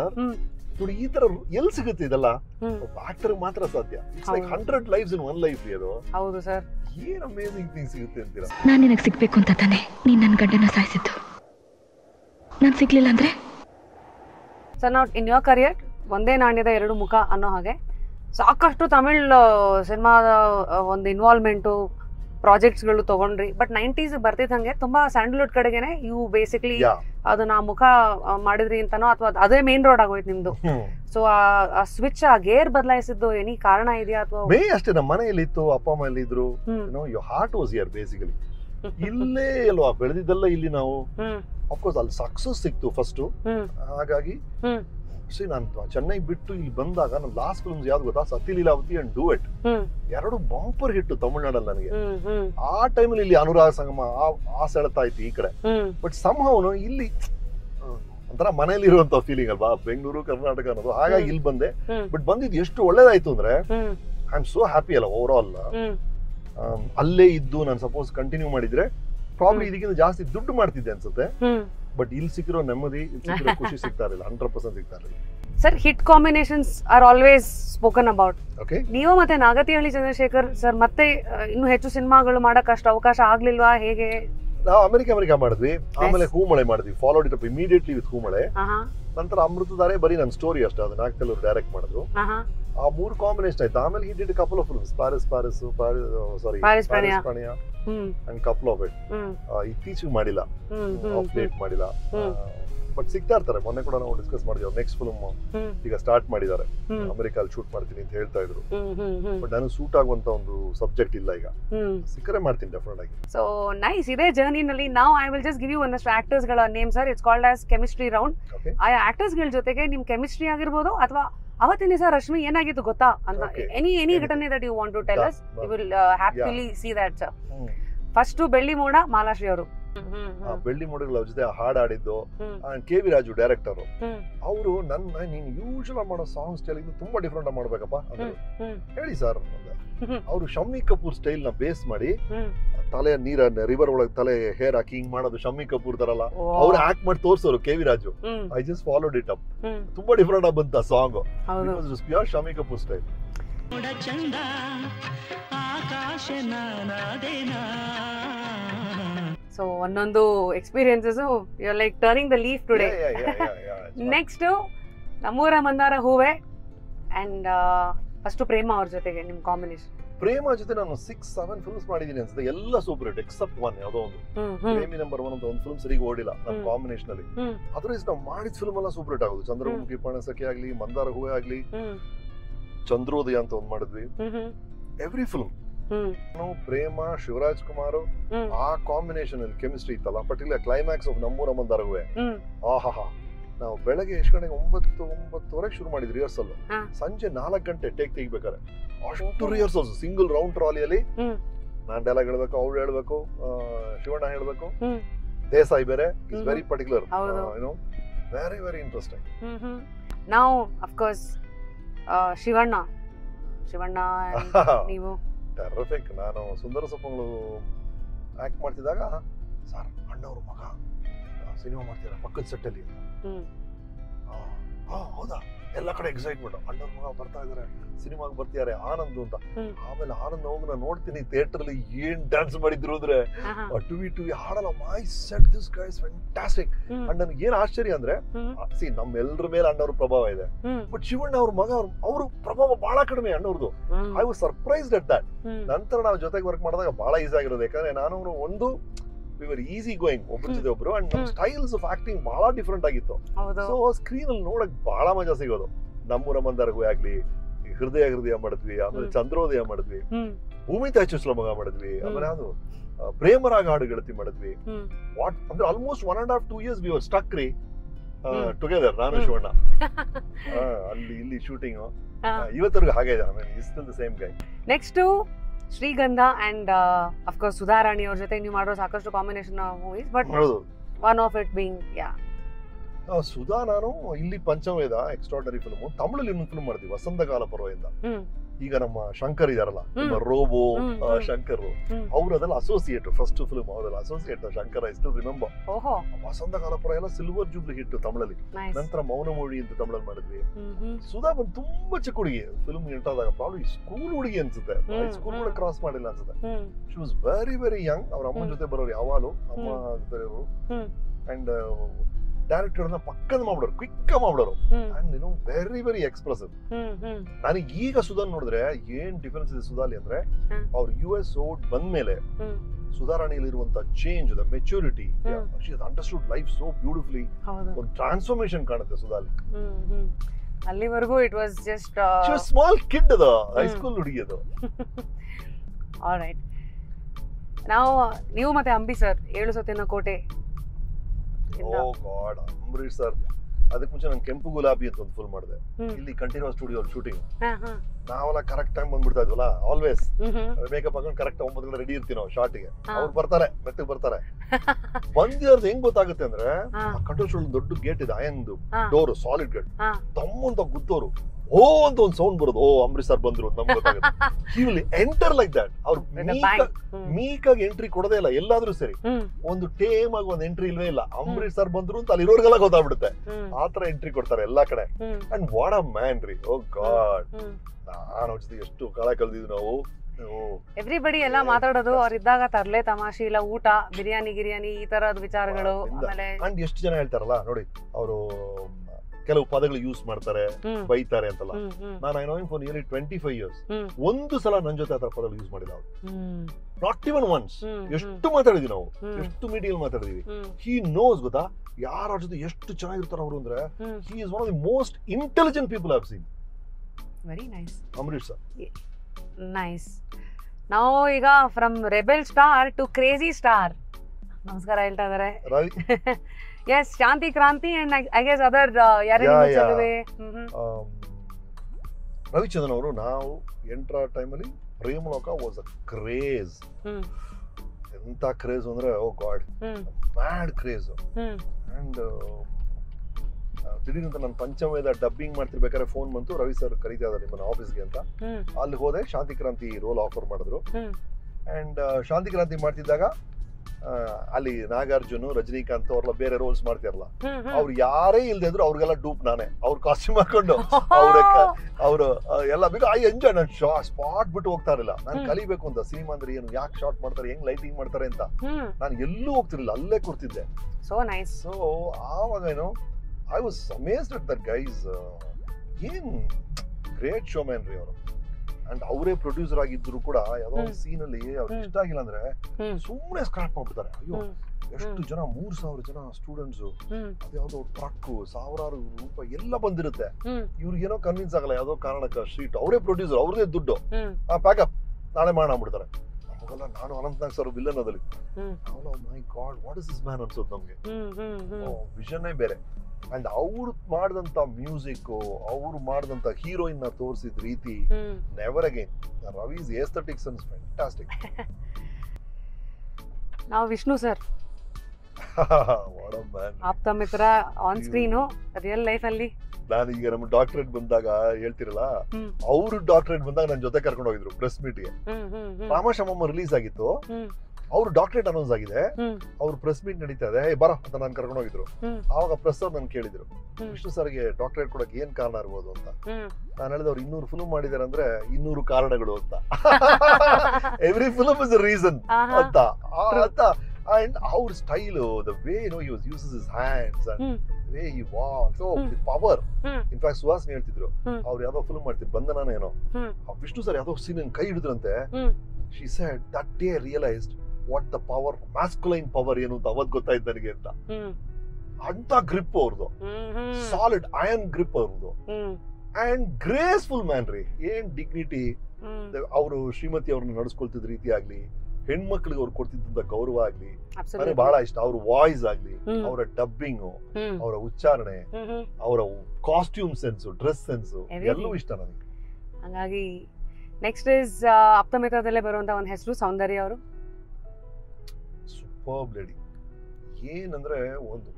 ನೋಡಿ ಈ ತರ ಎಲ್ಲಿ ಸಿಗುತ್ತೆ ಇದೆಲ್ಲ, ಒಬ್ಬ ಆಕ್ಟರ್ ಮಾತ್ರ ಸಾಧ್ಯ. It's like 100 lives in one life. ಅದು ಹೌದು ಸರ್, ಏನ್ ಅಮೇಜಿಂಗ್ ಥಿಂಗ್ ಸಿಗುತ್ತೆ ಅಂತೀರಾ. ನಾನು ನಿನಗೆ ಸಿಗ್ಬೇಕು ಅಂತ ತಾನೆ ನೀನ್ ನನ್ನ ಗಂಡನ ಸಾಯಿಸಿದ್ದು, ನಾನು ಸಿಗ್ಲಿಲ್ಲ ಅಂದ್ರೆ. ಸರ್ ನಾವು ಇನ್ ಯೋರ್ ಕರಿಯರ್ ಒಂದೇ ನಾಣ್ಯದ ಎರಡು ಮುಖ ಅನ್ನೋ ಹಾಗೆ ಸಾಕಷ್ಟು ತಮಿಳ್ ಸಿನಿಮಾದ ಒಂದು ಇನ್ವಾಲ್ವ್ಮೆಂಟು ಪ್ರಾಜೆಕ್ಟ್ಸ್ಗಳು ತೊಗೊಂಡ್ರಿ. ಬಟ್ 90s ಬರ್ತಿದ್ದಂಗೆ ತುಂಬಾ ಸ್ಯಾಂಡಲ್ವುಡ್ ಕಡೆಗೇನೆ ಇವು ಬೇಸಿಕ್ಲಿ ಅದನ್ನ ಮುಖ ಮಾಡಿದ್ರಿ ಅಂತನೋ ಅಥವಾ ಅದೇ ಮೇನ್ ರೋಡ್ ಆಗೋಯ್ತು ನಿಮ್ದು. ಸೊ ಆ ಸ್ವಿಚ್, ಆ ಗೇರ್ ಬದಲಾಯಿಸಿದ್ದು ಎನಿ ಕಾರಣ ಇದೆಯಾ ಅಥವಾ? ಬೇ ಅಷ್ಟೇ, ನಮ್ಮ ಮನೆಯಲ್ಲಿ ಇತ್ತು, ಅಪ್ಪ ಅಮ್ಮ ಎಲ್ಲಿ ಇದ್ರು, your heart was here basically. ಇಲ್ಲೇ ಅಲ್ವಾ ಬೆಳೆದಿದ್ದೆಲ್ಲ ಇಲ್ಲಿ ನಾವು. ಅಫ್ಕೋರ್ಸ್ ಅಲ್ಲಿ ಸಕ್ಸಸ್ ಸಿಕ್ತು ಫಸ್ಟು, ಹಾಗಾಗಿ ನಾನು ಚೆನ್ನೈ ಬಿಟ್ಟು ಇಲ್ಲಿ ಬಂದಾಗ ನನ್ನ ಲಾಸ್ಟ್ ಫಿಲ್ಮ್ಸ್ ಯಾವ್ದು ಗೊತ್ತಾ, ಸತಿಲೀಲಾವತಿ ಅಂಡ್ ಡುವೆಟ್, ಎರಡು ಬಾಂಪರ್ ಹಿಟ್ಟು ತಮಿಳ್ನಾಡಲ್ಲಿ. ನನಗೆ ಆ ಟೈಮಲ್ಲಿ ಇಲ್ಲಿ ಅನುರಾಗ ಸಂಗಮ ಆ ಸೆಳೆತಾ ಇತ್ತು ಈ ಕಡೆ. ಬಟ್ ಸಂಭವನು ಇಲ್ಲಿ ಒಂಥರ ಮನೇಲಿ ಇರುವಂತ ಫೀಲಿಂಗ್ ಅಲ್ವಾ, ಬೆಂಗಳೂರು ಕರ್ನಾಟಕ ಅನ್ನೋದು. ಹಾಗಾಗಿ ಇಲ್ಲಿ ಬಂದೆ. ಬಟ್ ಬಂದಿದ್ದು ಎಷ್ಟು ಒಳ್ಳೇದಾಯ್ತು ಅಂದ್ರೆ, ಐ ಆಮ್ ಸೋ ಹ್ಯಾಪಿ ಅಲ್ಲ ಓವರ್ ಆಲ್. ಅಲ್ಲೇ ಇದ್ದು ನಾನು ಸಪೋಸ್ ಕಂಟಿನ್ಯೂ ಮಾಡಿದ್ರೆ ಪ್ರಾಬ್ಲಮ್ ಇದಕ್ಕಿಂತ ಜಾಸ್ತಿ ದುಡ್ಡು ಮಾಡ್ತಿದ್ದೆ ಅನ್ಸುತ್ತೆ. ಬಟ್ ಇಲ್ಲಿ ಸಿಕ್ಕಿರೋ ನೆಮ್ಮದಿ, ಇಲ್ಲಿ ಸಿಕ್ಕಿರೋ ಖುಷಿ ಸಿಗ್ತಾ ಇಲ್ಲ, 100% ಸಿಗ್ತಾ ಇಲ್ಲ. Sir hit combinations are always spoken about. ನೀವು ಮತ್ತೆ ನಾಗತಿಹಳ್ಳಿ ಚಂದ್ರಶೇಖರ್ ಸರ್ ಮತ್ತೆ ಇನ್ನು ಹೆಚ್ಚು ಸಿನಿಮಾಗಳು ಮಾಡಕ್ ಅಷ್ಟು ಅವಕಾಶ ಆಗ್ಲಿಲ್ವಾ? ಹೇಗೆ? ನಾವು ಅಮೆರಿಕ ಮಾಡಿದ್ವಿ, ಆಮೇಲೆ ಹೂಮಳೆ ಮಾಡಿದ್ವಿ, followed it up immediately with Hoomale. ನಂತರ ಅಮೃತಧಾರೆ ಬರೀ ನನ್ನ ಸ್ಟೋರಿ ಅಷ್ಟೇ, ಅದು ನಾಗತಲ್ಲೂರು ಡೈರೆಕ್ಟ್ ಮಾಡಿದ್ರು. ಆ ಮೂರು ಕಾಂಬಿನೇಷನ್ ಆಯ್ತು. ಆಮೇಲೆ hit couple of films, Paris Paris sorry Paris Pranaya, and couple of it. ಇತ್ತೀಚೆಗೆ ಮಾಡಿಲ್ಲ, ಆಫ್ ಲೇಟ್ ಮಾಡಿಲ್ಲ, ಬಟ್ ಸಿಗ್ತಾ ಇರ್ತಾರೆ. ಮೊನ್ನೆ ಕೂಡ ನಾವು ಡಿಸ್ಕಸ್ ಮಾಡಿದ್ವಿ, ನೆಕ್ಸ್ಟ್ ಫಿಲ್ಮ್ ಈಗ ಸ್ಟಾರ್ಟ್ ಮಾಡಿದ್ದಾರೆ, ಅಮೆರಿಕಲ್ಲಿ ಶೂಟ್ ಮಾಡ್ತೀನಿ ಅಂತ ಹೇಳ್ತಾ ಇದ್ರು. ಬಟ್ ನಾನು ಸೂಟ್ ಆಗುವಂತ ಒಂದು ಸಬ್ಜೆಕ್ಟ್ ಇಲ್ಲ, ಈಗ ಸಿಕ್ಕರೆ ಮಾಡ್ತೀನಿ ಡೆಫಿನೆಟ್ ಆಗಿ. ಸೊ ನೈಸ್, ಇದೇ ಜರ್ನಿನಲ್ಲಿ ನಾವು I will just give you one ಅಷ್ಟು ಆಕ್ಟರ್ಸ್ ಗಳ name sir. It's called as chemistry round. ಆ ಆಕ್ಟರ್ಸ್ ಗಳ ಜೊತೆಗೆ ನಿಮ್ ಕೆಮಿಸ್ಟ್ರಿ ಆಗಿರ್ಬೋದು ಅಥವಾ ಅವತ್ತಿನ ದಿವಸ ರಶ್ಮಿ ಏನಾಗಿತ್ತು ಗೊತ್ತಾ ಅಂತ ಎನಿ ಘಟನೆ that you want to tell us, we will happily see that sir. First Belli Moda, Malashri ಅವರು. ಬೆಳ್ಳಿ ಮೋಡಗಳ ಜೊತೆ ಹಾಡ್ ಆಡಿದ್ದು ಕೆ.ವಿ. ರಾಜು ಡೈರೆಕ್ಟರ್ ಅವರು. ನೀನು ಯೂಶುವಲ್ ಮಾಡೋ ಸಾಂಗ್ ಸ್ಟೈಲ್ ತುಂಬಾ ಡಿಫ್ರೆಂಟ್ ಆಗಿ ಮಾಡ್ಬೇಕಪ್ಪ ಹೇಳಿ ಸರ್. ಅವರು ಶಮ್ಮಿ ಕಪೂರ್ ಸ್ಟೈಲ್ ನ ಬೇಸ್ ಮಾಡಿ ತಲೆ ನೀರ ರಿವರ್ ಒಳಗೆ ತಲೆ ಹೇರ್ ಹಾಕಿ ಹಿಂಗ್ ಮಾಡೋದು ಶಮ್ಮಿ ಕಪೂರ್ ತರಲ್ಲ, ಅವ್ರು ಆಕ್ಟ್ ಮಾಡಿ ತೋರ್ಸೋರು KV. Raju. I just followed it up, ತುಂಬಾ ಡಿಫ್ರೆಂಟ್ ಆಗಿ ಬಂತ song, pure Shammi Kapoor style. So ಒಂದೊಂದು experiences you are like turning the leaf today. Next ನಮ್ಮೂರ ಮಂದಾರ ಹೂವೆ ಅಂಡ್ ಫಸ್ಟ್ ಪ್ರೇಮ ಅವ್ರ ಜೊತೆಗೆ ನಿಮ್ ಕಾಂಬಿನೇಷನ್. ಪ್ರೇಮ ಜೊತೆ ನಾನು 6-7 ಫಿಲ್ಮ್ಸ್ ಮಾಡಿದೀನಿ ಅನ್ಸುತ್ತೆ, ಎಲ್ಲ ಸೂಪರ್ ಹಿಟ್ ಎಕ್ಸೆಪ್ಟ್ ಒನ್, ಯಾವುದೋ ಒಂದು ಪ್ರೇಮಿ ನಂಬರ್ 1 ಅಂತ ಒಂದು ಫಿಲ್ಮ್ ಸರಿಗೆ ಓಡಿಲ್ಲ ನಮ್ಮ ಕಾಂಬಿನೇಷನ್ ಅಲ್ಲಿ. ಅದರ್ವೈಸ್ ನಾವು ಮಾಡಿದ ಫಿಲ್ಮ್ ಎಲ್ಲ ಸೂಪರ್ ಹಿಟ್ ಆಗೋದು. ಚಂದ್ರಮುಖಿ ಪಣಸಕ್ಕೆ ಆಗ್ಲಿ, ಮಂದಾರ ಹೂವೆ ಆಗ್ಲಿ, ಚಂದ್ರೋದಯ ಅಂತ ಒಂದು ಮಾಡಿದ್ವಿ. ಎವ್ರಿ ಫಿಲ್ಮ್ ಪ್ರೇಮ ಶಿವರಾಜ್ ಕುಮಾರ್ ಆ ಕಾಂಬಿನೇಷನ್ ಅಲ್ಲಿ ಕೆಮಿಸ್ಟ್ರಿ ಇತ್ತಲ್ಲ, ಪರ್ಟಿಕ್ಯುಲರ್ ಕ್ಲೈಮ್ಯಾಕ್ಸ್ ಆಫ್ ನಮ್ಮೂರ ಮಂದಾರಗುವೆ. ಆಹಾ, ನಾವು ಬೆಳಗ್ಗೆ 8 ಗಂಟೆಗೆ 9-9:30 ಶುರು ಮಾಡಿದ್ವಿ ರಿಹರ್ಸಲ್, ಸಂಜೆ 4 ಗಂಟೆ ಟೇಕ್ ತೆಗಿಬೇಕಾರೆ ಅಷ್ಟು ರಿಹರ್ಸಲ್ಸ್. ಸಿಂಗಲ್ ರೌಂಡ್ ಟ್ರಾಲಿಯಲ್ಲಿ ನಾನು ಡೈಲಾಗ್ ಹೇಳ್ಬೇಕು, ಅವ್ಳು ಹೇಳ್ಬೇಕು, ಶಿವಣ್ಣ ಹೇಳ್ಬೇಕು, ದೇಸಾಯಿ ಬೇರೆ. It's very particular, you know, very very interesting. ನಾವು ಆಫ್ ಕೋರ್ಸ್ ಶಿವಣ್ಣ ನೀವು ಟೆರ್ರಿಫಿಕ್. ನಾನು ಸುಂದರ ಸೊಪ್ಪಗಳು ಆಕ್ಟ್ ಮಾಡ್ತಿದ್ದಾಗ ಸರ್ ಅಣ್ಣವ್ರ ಮಗ ಸಿನಿಮಾ ಮಾಡ್ತಿದ್ದಾರೆ ಪಕ್ಕದ ಸೆಟ್ಟಲ್ಲಿ, ಹೌದಾ ಎಲ್ಲ ಕಡೆ ಎಕ್ಸೈಟ್ಮೆಂಟ್, ಅಣ್ಣವ್ರ ಮಗ ಬರ್ತಾ ಇದಾರೆ ಸಿನಿಮಾಗೆ ಬರ್ತಿದ್ದಾರೆ ಆನಂದ್ ಅಂತ. ಆಮೇಲೆ ಆನಂದ್ ಹೋಗಿ ನಾನು ನೋಡ್ತೀನಿ ಥಿಯೇಟರ್ ಅಲ್ಲಿ ಏನ್ ಡ್ಯಾನ್ಸ್ ಮಾಡಿದ್ರು ಅಂದ್ರೆ ಟುವಿ ಹಾಡಲ್ಲ, my set this guy is fantastic. And ನನ್ಗೆ ಏನ್ ಆಶ್ಚರ್ಯ ಅಂದ್ರೆ, ಸಿ ನಮ್ಮ ಎಲ್ಲರ ಮೇಲೆ ಅಣ್ಣವ್ರ ಪ್ರಭಾವ ಇದೆ, ಬಟ್ ಶಿವಣ್ಣ ಅವ್ರ ಮಗ ಅವರು ಪ್ರಭಾವ ಬಹಳ ಕಡಿಮೆ ಅಣ್ಣವ್ರದ್ದು. I was surprised at that. ನಂತರ ನಾವು ಜೊತೆಗೆ ವರ್ಕ್ ಮಾಡಿದಾಗ ಬಹಳ ಈಸಿ ಆಗಿರೋದು, ಯಾಕಂದ್ರೆ ನಾನು ಒಂದು we were easy going ಒಬ್ಬರ ಜೊತೆ ಒಬ್ಬರು, and styles of acting ಬಹಳ ಡಿಫರೆಂಟ್ ಆಗಿತ್ತು. ಸೊ ಸ್ಕ್ರೀನ್ ಅಲ್ಲಿ ನೋಡಕ್ ಬಹಳ ಮಜಾ ಸಿಗೋದು. ನಮ್ಮೂರ ಮಂದಾರಗೂ ಆಗ್ಲಿ, ಹೃದಯ ಮಾಡಿದ್ವಿ, ಆಮೇಲೆ ಚಂದ್ರೋದಯ ಮಾಡಿದ್ವಿ, ಭೂಮಿ ತಾಯ್ಚುಸ್ಲ ಮಗ ಮಾಡಿದ್ವಿ, ಆಮೇಲೆ ಅದು ಪ್ರೇಮರಾಗ ಹಾಡುಗಳತಿ ಮಾಡಿದ್ವಿ. ವಾಟ್ ಅಂದ್ರೆ almost 1.5-2 years we were stuck together, ನಾನು ಶಿವಣ್ಣ ಅಲ್ಲಿ ಇಲ್ಲಿ ಶೂಟಿಂಗ್. ಇವತ್ತರೆಗೂ ಹಾಗೆ ಇದೆ, he's still the same guy. Next Srigandha and of course Sudha Rani ಅವ್ರ ಜೊತೆ ನೀವು ಮಾಡೋ ಸಾಕಷ್ಟು combination movies, but one of it being ಯಾ ಸುಧಾ. ನಾನು ಇಲ್ಲಿ ಪಂಚವೇದ ಎಕ್ಸ್ಟ್ರಾರ್ಡಿನರಿ ಫಿಲ್ಮ್, ತಮಿಳಲ್ಲಿ ಇನ್ನೊಂದು ಫಿಲ್ಮ್ ಮಾಡಿದ್ವಿ ವಸಂತಕಾಲ ಪರ್ವದಿಂದ. ಈಗ ನಮ್ಮ ಶಂಕರ್ ಇದಾರಲ್ಲ, ರೋಬೋ ಶಂಕರ್, ಅವ್ರು ಅದೆಲ್ಲ ಅಸೋಸಿಯೇಟ್. ಫಸ್ಟ್ ಫಿಲ್ಮ್ ಅವರೆಲ್ಲ associate Shankar, I still remember. Vasanthakala Parva ಎಲ್ಲ ಸಿಲ್ವರ್ ಜೂಬ್ಲಿ ಹಿಟ್ ತಮಿಳಲ್ಲಿ. ನಂತರ ಮೌನ ಮೋಡಿ ಅಂತ ತಮಿಳಲ್ಲಿ ಮಾಡಿದ್ವಿ. ಸುಧಾ ಬಂದು ತುಂಬಾ ಚಿಕ್ಕ ಹುಡುಗಿ, ಫಿಲ್ಮ್ ಇಟ್ಟಾದಾಗ ಪ್ರಾಬ್ಲಮ್ ಸ್ಕೂಲ್ ಹುಡುಗಿ ಅನ್ಸುತ್ತೆ, ಸ್ಕೂಲ್ ಹುಡುಗ ಕ್ರಾಸ್ ಮಾಡಿಲ್ಲ ಅನ್ಸುತ್ತೆ. She was very very young. ಅವ್ರ ಅಮ್ಮನ ಜೊತೆ ಬರೋರು ಯಾವಾಗಲೂ, ಅಮ್ಮ ಜೊತೆ ಇರೋರು. ಅಂಡ್ ಡೈರೆಕ್ಟರ್ ಪಕ್ಕದ ಮಾಡ್ಬಿಡೋರು, ಕ್ವಿಕ್ ಮಾಡ್ಬಿಡೋರು, and you very very expressive. ನನಗೆ ಈಗ ಸುಧಾ ನೋಡಿದ್ರೆ ಏನ್ ಡಿಫರೆನ್ಸ್ ಇದೆ ಸುಧಾಲಿ ಅಂದ್ರೆ, ಅವ್ರು US ಓಟ್ ಬಂದ್ಮೇಲೆ ಸುಧಾರಾಣಿಯಲ್ಲಿ ಇರುವಂತ change, the maturity, understood life so beautifully, ಒಂದು ಟ್ರಾನ್ಸ್ಫಾರ್ಮೇಶನ್ ಕಾಣುತ್ತೆ ಸುಧಾಲಿ. ಅಲ್ಲಿವರೆಗೂ it was just small kid, ಅದು ಹೈಸ್ಕೂಲ್ ಹುಡುಗಿ ಅದು. ಆಲ್ರೈಟ್, ನಾವು ನೀವು ಮತ್ತೆ ಅಂಬಿ ಸರ್ 7 ಸೊತ್ತಿನ ಕೋಟೆ. Oh god, Ambareesh sir. ಅದಕ್ಕೆ ಮುಂಚೆ ನಾನು ಕೆಂಪು ಗುಲಾಬಿ ಅಂತ ಒಂದು ಫುಲ್ ಮಾಡಿದೆ, ಇಲ್ಲಿ ಕಂಟಿನ್ಯೂ ಸ್ಟುಡಿಯೋ ಶೂಟಿಂಗ್. ನಾವೆಲ್ಲ ಕರೆಕ್ಟ್ ಟೈಮ್ ಬಂದ್ಬಿಡ್ತಾ ಇದ್ವಲ್ಲ, ಆಲ್ವೇಸ್ ಮೇಕಪ್ ಹಾಕೊಂಡು ಕರೆಕ್ಟ್ 9 ಗಂಟೆ ರೆಡಿ ಇರ್ತೀವಿ ನಾವು ಶಾಟಿಗೆ. ಅವ್ರು ಬರ್ತಾರೆ, ಮೆತ್ತಗೆ ಬರ್ತಾರೆ. ಬಂದಿರೋದು ಹೆಂಗ್ ಗೊತ್ತಾಗುತ್ತೆ ಅಂದ್ರೆ, ಕಂಟ್ರೋಲ್ ಸ್ಟುಡಿಯೋ ದೊಡ್ಡ ಗೇಟ್ ಇದೆ, ಅಯನ್ದು ಡೋರ್, ಸಾಲಿಡ್ ಗೇಟ್. ತಮ್ಮಂತ ಗುದ್ದೋರು ಓ ಅಂತ ಒಂದು ಸೌಂಡ್ ಬರೋದು, ಓ ಅಂಬರೀಶ್ ಸರ್ ಬಂದ್ರು ಅಂತ ನಮ್ಗೆ ಗೊತ್ತಾಗುತ್ತೆ. You will enter like that. ಅವ್ರು ಮೀಕಾಗಿ ಎಂಟ್ರಿ ಕೊಡೋದೇ ಇಲ್ಲ, ಎಲ್ಲಾದ್ರೂ ಸರಿ ಒಂದು ಟೇಮ್ ಆಗಿ ಒಂದು ಎಂಟ್ರಿ ಇಲ್ವೇ ಇಲ್ಲ. ಅಂಬರೀಶ್ ಸರ್ ಬಂದ್ರು ಅಂತ ಅಲ್ಲಿ ಇರೋರ್ಗೆಲ್ಲ ಗೊತ್ತಾಗ್ಬಿಡುತ್ತೆ, ಆತರ ಎಂಟ್ರಿ ಕೊಡ್ತಾರೆ ಎಲ್ಲಾ ಕಡೆ. ಅಂಡ್ ವಾಟ್ ಅ ಮ್ಯಾನ್ ರೀ, ಓ ಗಾಡ್. ನಾನು ಅವ್ರ ಜೊತೆ ಎಷ್ಟು ಕಾಲ ಕಳೆದಿದ್ವಿ ನಾವು. ಎವ್ರಿಬಡಿ ಎಲ್ಲ ಮಾತಾಡೋದು ಅವರಿದ್ದಾಗ, ತರ್ಲೆ ತಮಾಷೆ ಇಲ್ಲ, ಊಟ, ಬಿರಿಯಾನಿ ಗಿರಿಯಾನಿ ಈ ತರದ ವಿಚಾರಗಳು. ಅಂಡ್ ಎಷ್ಟು ಜನ ಹೇಳ್ತಾರಲ್ಲ ನೋಡಿ, ಅವರು ಕೆಲವು ಪದಗಳು ಯೂಸ್ ಮಾಡ್ತಾರೆ, ಬೈತಾರೆ ಅಂತಲ್ಲ. ನಾನು I know him for nearly 25 years. ಒಂದು ಸಲ ನನ್ನ ಜೊತೆ ಆ ತರ ಪದಗಳು ಯೂಸ್ ಮಾಡಿಲ್ಲ ಅವ್ರು. Not even once. ಎಷ್ಟು ಮಾತಾಡಿದ್ವಿ ನಾವು, ಎಷ್ಟು ಮೀಡಿಯಲ್ಲಿ ಮಾತಾಡಿದೀವಿ. ಹಿ ನೋಸ್ ಗೊತ್ತಾ ಯಾರ ಜೊತೆ ಎಷ್ಟು ಚೆನ್ನಾಗಿರ್ತಾರೆ ಅವರು ಅಂದ್ರೆ, he is one of the most intelligent people I have seen. Very nice Amaresh sir, nice. ನಾವು ಈಗ from rebel star to crazy star ನಮಸ್ಕಾರ ಹೇಳ್ತಾ ಇದಾರೆ Ravi. Yes, Shanti Kranti and I guess other Ravichandran ಅವರು. ನಾವು ಎಂಟ್ರ ಟೈಮಲ್ಲಿ ಪ್ರೇಮಲೋಕ ವಾಸ್ ಅ ಕ್ರೇಜ್. ಎಂತ ಕ್ರೇಜ್ ಅಂದ್ರೆ oh god, mad craze. And ದಿಢೀರ್ ಅಂತ ನಾನು ಪಂಚಮದ ಡಬ್ಬಿಂಗ್ ಮಾಡ್ತಿರ್ಬೇಕಾದ್ರೆ ಫೋನ್ ಬಂತು, ರವಿ ಸರ್ ಕರೀತಾ ಇದ್ದಾರೆ ನಿಮ್ಮನ್ನ ಆಫೀಸ್ಗೆ ಅಂತ. ಅಲ್ಲಿ ಹೋದೆ, ಶಾಂತಿ ಕ್ರಾಂತಿ ರೋಲ್ ಆಫರ್ ಮಾಡಿದ್ರು. ಅಂಡ್ ಶಾಂತಿ ಕ್ರಾಂತಿ ಮಾಡ್ತಿದ್ದಾಗ ಅಲ್ಲಿ ನಾಗಾರ್ಜುನ್, ರಜನಿಕಾಂತ್ ಅವ್ರೆಲ್ಲ ಬೇರೆ ರೋಲ್ಸ್ ಮಾಡ್ತಿರಲ್ಲ, ಅವ್ರು ಯಾರೇ ಇಲ್ದೇ ಇದ್ರು ಅವ್ರಿಗೆಲ್ಲ ಡೂಪ್ ನಾನೇ. ಅವ್ರ ಕಾಸ್ಟ್ಯೂಮ್ ಹಾಕೊಂಡು ಅವರು ಎಲ್ಲ ಬಿಟ್ಟು ಐ ಎಂಜಾಯ್. ನಾನು ಸ್ಪಾಟ್ ಬಿಟ್ಟು ಹೋಗ್ತಾ ಇರಲಿಲ್ಲ. ನಾನು ಕಲಿಬೇಕು ಅಂತ, ಸಿನಿಮಾ ಅಂದ್ರೆ ಏನು, ಯಾಕೆ ಶಾರ್ಟ್ ಮಾಡ್ತಾರೆ, ಹೆಂಗ್ ಲೈಟಿಂಗ್ ಮಾಡ್ತಾರೆ ಅಂತ ನಾನು ಎಲ್ಲೂ ಹೋಗ್ತಿರ್ಲಿಲ್ಲ, ಅಲ್ಲೇ ಕೂರ್ತಿದ್ದೆ. So nice. ಸೊ ಆವಾಗ ಏನೋ I was amazed at that guys. ಏನ್ ಗ್ರೇಟ್ ಶೋ ಮ್ಯಾನ್ ರೀ ಅವರು. ಅಂಡ್ ಅವರೇ ಪ್ರೊಡ್ಯೂಸರ್ ಆಗಿದ್ರು ಕೂಡ ಯಾವ್ದೋ ಒಂದು ಸೀನಲ್ಲಿ ಅವ್ರಿಗೆ ಇಷ್ಟ ಆಗಿಲ್ಲ ಅಂದ್ರೆ ಸುಮ್ಮನೆ ಸ್ಕ್ರಾಪ್ ಮಾಡ್ಬಿಡ್ತಾರೆ. ಅಯ್ಯೋ ಎಷ್ಟು ಜನ, 3,000 ಜನ ಸ್ಟೂಡೆಂಟ್ಸ್, ಅದ್ಯಾವ್ದೋ ಟ್ರಕ್, ಸಾವಿರಾರು ರೂಪಾಯಿ ಎಲ್ಲ ಬಂದಿರುತ್ತೆ. ಇವ್ರಿಗೇನೋ ಕನ್ವಿನ್ಸ್ ಆಗಲ್ಲ ಯಾವ್ದೋ ಕಾರಣಕ್ಕೆ. ಶೀಟ್ ಅವರೇ ಪ್ರೊಡ್ಯೂಸರ್, ಅವ್ರದೇ ದುಡ್ಡು. ಆ ಪ್ಯಾಕಪ್ ನಾಳೆ ಮಾಡ್ಬಿಡ್ತಾರೆ. ಅವಾಗೆಲ್ಲ ನಾನು ಅನಂತನಾಗ್ ಸರ್ ವಿಲನ್ ಅದಲ್ಲಿ, my god what is this man ಅನ್ಸೋದು ನಮ್ಗೆ. ವಿಷನ್ನೇ ಬೇರೆ. ಅಂಡ್ ಅವ್ರು ಮಾಡಿದಂತ ಮ್ಯೂಸಿಕ್, ಅವ್ರು ಮಾಡಿದಂತ ಹೀರೋಯಿನ್ ನ ತೋರಿಸಿದ ರೀತಿ, never again. Ravi's aesthetics is fantastic. ನಾವು ವಿಷ್ಣು ಸರ್ ಆಪ್ತ Mitra, on screen real life ಅಲ್ಲಿ. ನಾನು ಈಗ ನಮ್ಮ ಡಾಕ್ಟರೇಟ್ ಬಂದಾಗ ಹೇಳ್ತಿರಲ್ಲ, ಅವರು ಡಾಕ್ಟರೇಟ್ ಬಂದಾಗ ನನ್ನ ಜೊತೆ ಕರ್ಕೊಂಡು ಹೋಗಿದ್ರು ಪ್ರೆಸ್ ಮೀಟ್ಗೆ. ರಾಮಶಮಮ್ಮ ರಿಲೀಸ್ ಆಗಿತ್ತು, ಅವ್ರು ಡಾಕ್ಟರೇಟ್ ಅನೌನ್ಸ್ ಆಗಿದೆ, ಅವ್ರು ಪ್ರೆಸ್ ಮೀಟ್ ನಡೀತಾ ಇದೆ, ಬರ ಅಂತ ನಾನು ಕರ್ಕೊಂಡು ಹೋಗಿದ್ರು. ಆವಾಗ ಪ್ರೆಸ್ ಅವ್ರು ನನ್ ಕೇಳಿದ್ರು, ವಿಷ್ಣು ಸರ್ಗೆ ಡಾಕ್ಟರೇಟ್ ಕೊಡಕ್ಕೆ ಏನ್ ಕಾರಣ ಇರ್ಬೋದು ಅಂತ. ನಾನು ಹೇಳಿದ, ಅವ್ರು 200 ಫಿಲ್ಮ್ ಮಾಡಿದಾರೆ ಅಂದ್ರೆ 200 ಕಾರಣಗಳು ಅಂತ. Every film is a reason ಅಂತ. ಅಂಡ್ ಅವ್ರ style, the way you know he was uses his hands and way he walks, oh the power. In fact Suhas ಹೇಳ್ತಿದ್ರು, ಅವ್ರು ಯಾವ್ದೋ ಫಿಲ್ಮ್ ಮಾಡ್ತಿದ್ರು ಬಂಧನನೇನೋ, ವಿಷ್ಣು ಸರ್ ಯಾವ್ದೋ ಸೀನ್ ಕೈ ಹಿಡಿದ್ರಂತೆ. She said that day I realised what the power, masculine power ಏನು ಅಂತ ಅವತ್ತು ಗೊತ್ತಾಯ್ತು ನನಗೆ ಅಂತ. ಅಂತ ಗ್ರಿಪ್ ಅವ್ರದ್ದು, ಸಾಲಿಡ್ ಐರನ್ ಗ್ರಿಪ್ ಅವ್ರದ್ದು. ಅಂಡ್ ಗ್ರೇಸ್ಫುಲ್ ಮ್ಯಾನ್ ರೀ, ಏನ್ ಡಿಗ್ನಿಟಿ. ಅವರು ಶ್ರೀಮತಿ ಅವ್ರನ್ನ ನಡೆಸ್ಕೊಳ್ತಿದ್ದ ರೀತಿ ಆಗ್ಲಿ, ಹೆಣ್ಮಕ್ಳಿಗೆ ಅವ್ರು ಕೊಡ್ತಿದ್ದಂತ ಗೌರವ ಆಗ್ಲಿ, ನನಗೆ ಬಹಳ ಇಷ್ಟ. ಅವ್ರ ವಾಯ್ಸ್ ಆಗ್ಲಿ, ಅವರ ಡಬ್ಬಿಂಗು, ಅವರ ಉಚ್ಚಾರಣೆ, ಅವರ ಕಾಸ್ಟ್ಯೂಮ್ ಸೆನ್ಸು, ಡ್ರೆಸ್ ಸೆನ್ಸು, ಎಲ್ಲವೂ ಇಷ್ಟ ನನಗೆ. ಹಾಗಾಗಿ ನೆಕ್ಸ್ಟ್ ಇಸ್ ಆಪ್ತಮಿತ್ರದಲ್ಲೇ ಬರುವಂತ ಒಂದು ಹೆಸರು ಸೌಂದರ್ಯ ಅವರು. Superb lady. ಏನಂದ್ರೆ ಒಂದು